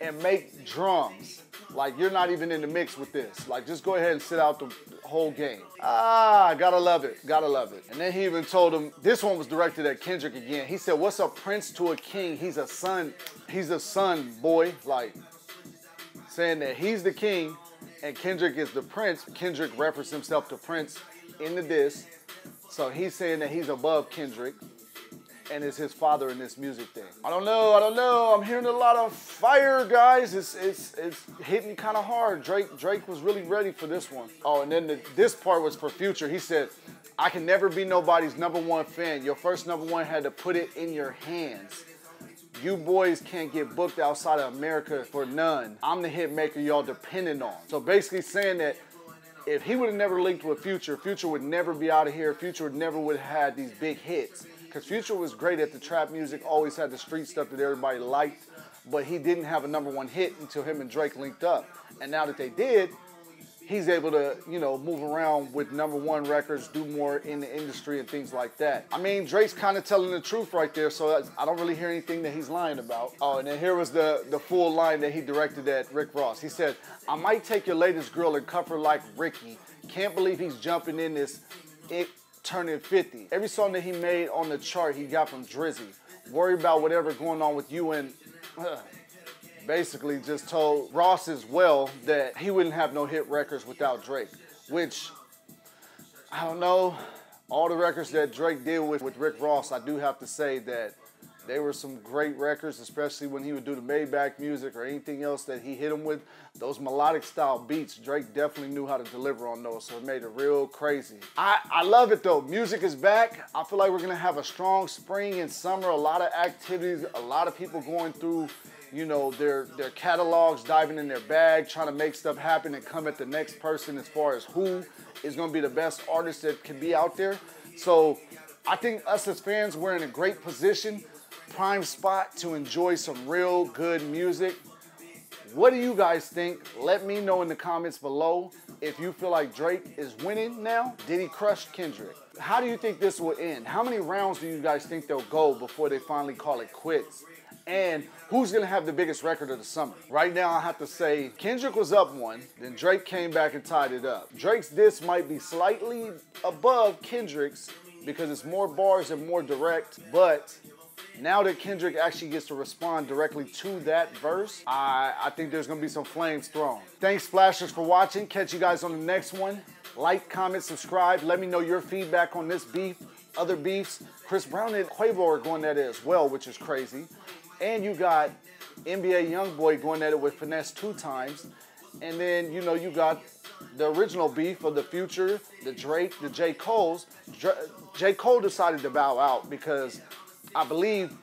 and make drums. Like, you're not even in the mix with this. Like, just go ahead and sit out the whole game. Ah, gotta love it, gotta love it. And then he even told him, this one was directed at Kendrick again. He said, what's a prince to a king? He's a son, he's a son, boy. Like, saying that he's the king and Kendrick is the Prince. Kendrick referenced himself to Prince in the diss. So he's saying that he's above Kendrick and is his father in this music thing. I don't know, I don't know. I'm hearing a lot of fire, guys. It's it's it's hitting kind of hard. Drake Drake was really ready for this one. Oh, and then the, this part was for Future. He said, I can never be nobody's number one fan. Your first number one had to put it in your hands. You boys can't get booked outside of America for none. I'm the hit maker y'all dependent on. So basically saying that if he would have never linked with Future, Future would never be out of here. Future never would have had these big hits. Because Future was great at the trap music, always had the street stuff that everybody liked, but he didn't have a number one hit until him and Drake linked up. And now that they did, he's able to, you know, move around with number one records, do more in the industry and things like that. I mean, Drake's kind of telling the truth right there, so that's, I don't really hear anything that he's lying about. Oh, and then here was the, the full line that he directed at Rick Ross. He said, I might take your latest girl and cuff her like Ricky. Can't believe he's jumping in this, it turning fifty. Every song that he made on the chart, he got from Drizzy. Worry about whatever going on with you and... Uh, basically just told Ross as well that he wouldn't have no hit records without Drake, which, I don't know, all the records that Drake did with, with Rick Ross, I do have to say that they were some great records, especially when he would do the Maybach music or anything else that he hit him with. Those melodic style beats, Drake definitely knew how to deliver on those, so it made it real crazy. I, I love it though, music is back. I feel like we're gonna have a strong spring and summer, a lot of activities, a lot of people going through, you know, their, their catalogs, diving in their bag, trying to make stuff happen and come at the next person as far as who is gonna be the best artist that can be out there. So I think us as fans, we're in a great position, prime spot to enjoy some real good music. What do you guys think? Let me know in the comments below if you feel like Drake is winning now. Did he crush Kendrick? How do you think this will end? How many rounds do you guys think they'll go before they finally call it quits? And who's gonna have the biggest record of the summer? Right now, I have to say Kendrick was up one, then Drake came back and tied it up. Drake's diss might be slightly above Kendrick's because it's more bars and more direct, but now that Kendrick actually gets to respond directly to that verse, I, I think there's gonna be some flames thrown. Thanks, Flashers, for watching. Catch you guys on the next one. Like, comment, subscribe. Let me know your feedback on this beef, other beefs. Chris Brown and Quavo are going at it as well, which is crazy. And you got N B A YoungBoy going at it with Finesse two times. And then, you know, you got the original beef of the Future, the Drake, the J. Cole's. J. Cole decided to bow out because I believe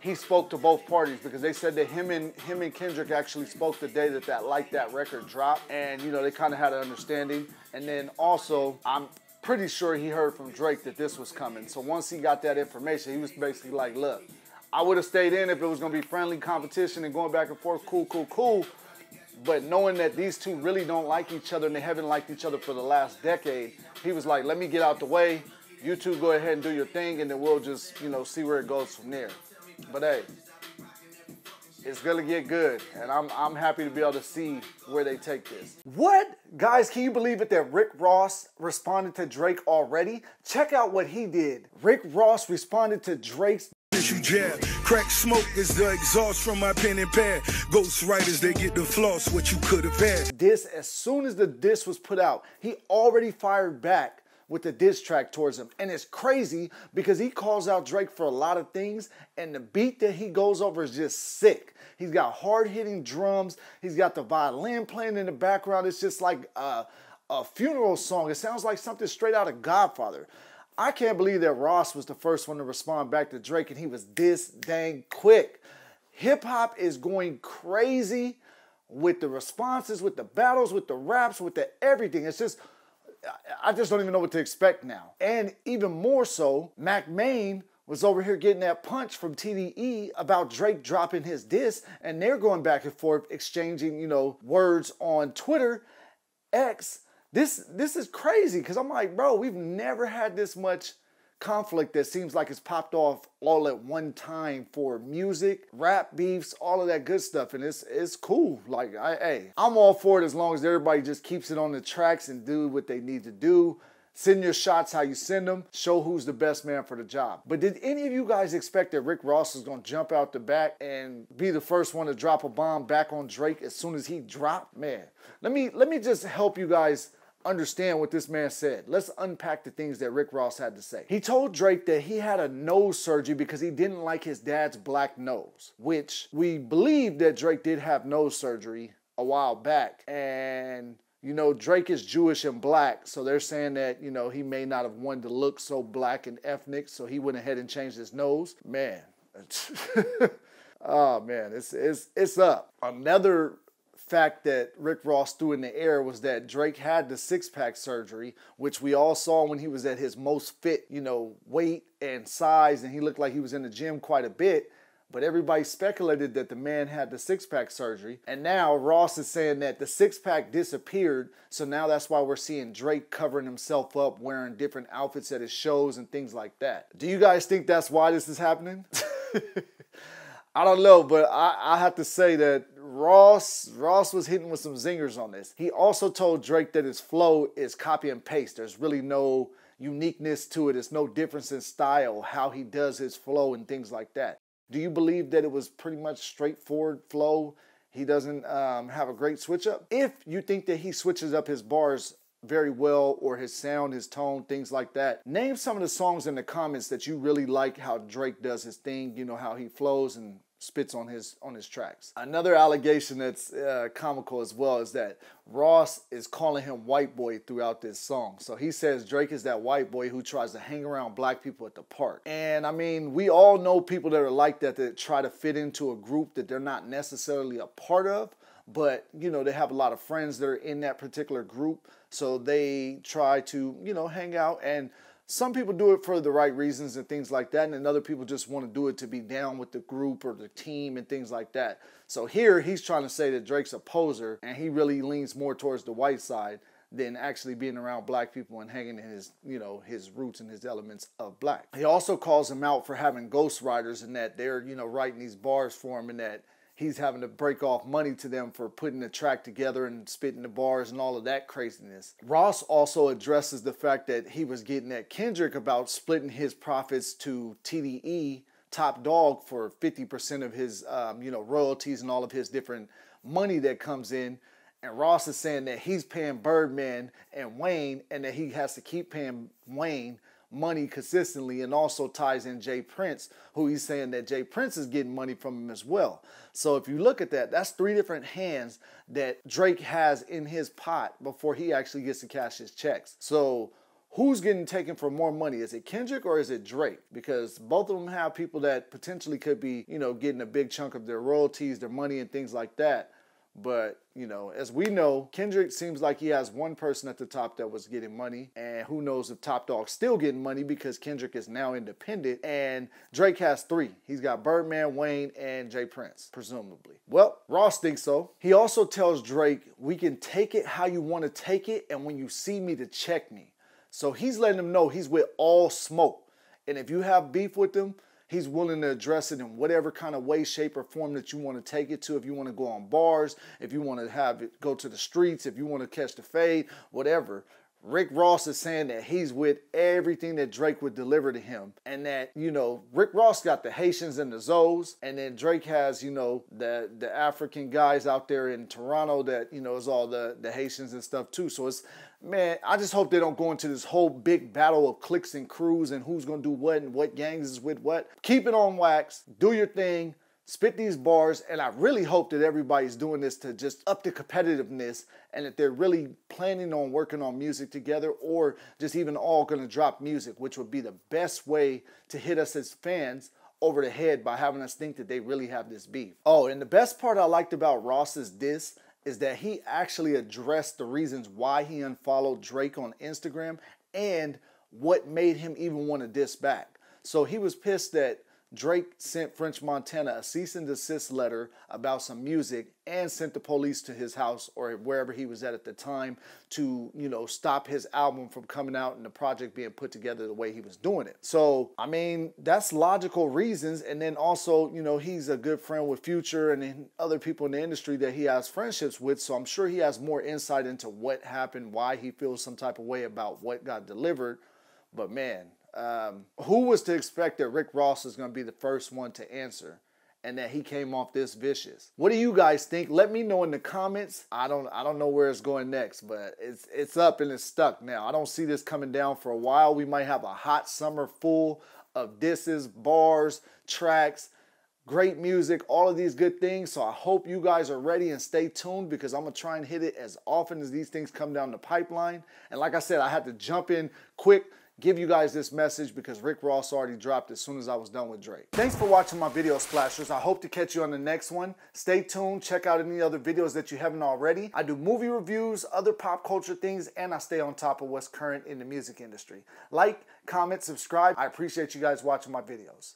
he spoke to both parties because they said that him and him and Kendrick actually spoke the day that that Like That record dropped, and you know they kind of had an understanding. And then also, I'm pretty sure he heard from Drake that this was coming. So once he got that information, he was basically like, "Look, I would have stayed in if it was gonna be friendly competition and going back and forth, cool, cool, cool." But knowing that these two really don't like each other and they haven't liked each other for the last decade, he was like, "Let me get out the way. You two go ahead and do your thing, and then we'll just, you know, see where it goes from there." But hey, it's gonna get good, and I'm, I'm happy to be able to see where they take this. What? Guys, can you believe it that Rick Ross responded to Drake already? Check out what he did. Rick Ross responded to Drake's you jab. Crack smoke is the exhaust from my pen and pad. Ghostwriters, they get the floss, what you could have had. This, as soon as the diss was put out, he already fired back with the diss track towards him. And it's crazy because he calls out Drake for a lot of things and the beat that he goes over is just sick. He's got hard-hitting drums. He's got the violin playing in the background. It's just like a, a funeral song. It sounds like something straight out of Godfather. I can't believe that Ross was the first one to respond back to Drake and he was this dang quick. Hip-hop is going crazy with the responses, with the battles, with the raps, with the everything. It's just... I just don't even know what to expect now. And even more so, MacMaine was over here getting that punch from T D E about Drake dropping his diss, and they're going back and forth, exchanging, you know, words on Twitter, X. This, this is crazy, because I'm like, bro, we've never had this much conflict that seems like it's popped off all at one time for music, rap beefs, all of that good stuff, and it's it's cool. Like, I, hey, I'm all for it as long as everybody just keeps it on the tracks and do what they need to do. Send your shots how you send them. Show who's the best man for the job. But did any of you guys expect that Rick Ross is going to jump out the back and be the first one to drop a bomb back on Drake as soon as he dropped? Man, let me, let me just help you guys understand what this man said. Let's unpack the things that Rick Ross had to say. He told Drake that he had a nose surgery because he didn't like his dad's black nose, which we believe that Drake did have nose surgery a while back. And you know, Drake is Jewish and black, so they're saying that, you know, he may not have wanted to look so black and ethnic, so he went ahead and changed his nose. Man, oh man, it's, it's, it's up. Another fact that Rick Ross threw in the air was that Drake had the six-pack surgery, which we all saw when he was at his most fit, you know, weight and size, and he looked like he was in the gym quite a bit. But everybody speculated that the man had the six-pack surgery. And now Ross is saying that the six-pack disappeared. So now that's why we're seeing Drake covering himself up, wearing different outfits at his shows and things like that. Do you guys think that's why this is happening? I don't know, but I, I have to say that Ross, Ross was hitting with some zingers on this. He also told Drake that his flow is copy and paste. There's really no uniqueness to it. It's no difference in style, how he does his flow and things like that. Do you believe that it was pretty much straightforward flow? He doesn't um, have a great switch up? If you think that he switches up his bars very well, or his sound, his tone, things like that, name some of the songs in the comments that you really like how Drake does his thing, you know, how he flows and spits on his on his tracks. Another allegation that's uh, comical as well is that Ross is calling him white boy throughout this song. So he says Drake is that white boy who tries to hang around black people at the park. And I mean, we all know people that are like that, that try to fit into a group that they're not necessarily a part of, but you know, they have a lot of friends that are in that particular group, so they try to, you know, hang out. And some people do it for the right reasons and things like that, and then other people just want to do it to be down with the group or the team and things like that. So here he's trying to say that Drake's a poser, and he really leans more towards the white side than actually being around black people and hanging in his, you know, his roots and his elements of black. He also calls him out for having ghostwriters and that they're, you know, writing these bars for him, and that he's having to break off money to them for putting the track together and spitting the bars and all of that craziness. Ross also addresses the fact that he was getting at Kendrick about splitting his profits to T D E, Top Dog, for fifty percent of his um, you know, royalties and all of his different money that comes in. And Ross is saying that he's paying Birdman and Wayne, and that he has to keep paying Wayne money consistently, and also ties in Jay Prince, who he's saying that Jay Prince is getting money from him as well. So if you look at that, that's three different hands that Drake has in his pot before he actually gets to cash his checks. So who's getting taken for more money? Is it Kendrick or is it Drake? Because both of them have people that potentially could be, you know, getting a big chunk of their royalties, their money and things like that. But, you know, as we know, Kendrick seems like he has one person at the top that was getting money. And who knows if Top Dog's still getting money, because Kendrick is now independent. And Drake has three. He's got Birdman, Wayne, and Jay Prince, presumably. Well, Ross thinks so. He also tells Drake, we can take it how you want to take it, and when you see me, to check me. So he's letting him know he's with all smoke. And if you have beef with him, he's willing to address it in whatever kind of way, shape, or form that you want to take it to. If you want to go on bars, if you want to have it go to the streets, if you want to catch the fade, whatever. Rick Ross is saying that he's with everything that Drake would deliver to him. And that, you know, Rick Ross got the Haitians and the Zoes. And then Drake has, you know, the, the African guys out there in Toronto that, you know, is all the, the Haitians and stuff too. So it's, man, I just hope they don't go into this whole big battle of cliques and crews and who's going to do what and what gangs is with what. Keep it on wax. Do your thing. Spit these bars, and I really hope that everybody's doing this to just up the competitiveness, and that they're really planning on working on music together, or just even all gonna drop music, which would be the best way to hit us as fans over the head by having us think that they really have this beef. Oh, and the best part I liked about Ross's diss is that he actually addressed the reasons why he unfollowed Drake on Instagram and what made him even want to diss back. So he was pissed that Drake sent French Montana a cease and desist letter about some music and sent the police to his house or wherever he was at at the time to, you know, stop his album from coming out and the project being put together the way he was doing it. So, I mean, that's logical reasons. And then also, you know, he's a good friend with Future and then other people in the industry that he has friendships with. So I'm sure he has more insight into what happened, why he feels some type of way about what got delivered. But man, Um, who was to expect that Rick Ross is going to be the first one to answer and that he came off this vicious? What do you guys think? Let me know in the comments. I don't I don't know where it's going next, but it's it's up and it's stuck now. I don't see this coming down for a while. We might have a hot summer full of disses, bars, tracks, great music, all of these good things. So I hope you guys are ready and stay tuned because I'm going to try and hit it as often as these things come down the pipeline. And like I said, I had to jump in quick, give you guys this message because Rick Ross already dropped as soon as I was done with Drake. Thanks for watching my video, Splashers. I hope to catch you on the next one. Stay tuned. Check out any other videos that you haven't already. I do movie reviews, other pop culture things, and I stay on top of what's current in the music industry. Like, comment, subscribe. I appreciate you guys watching my videos.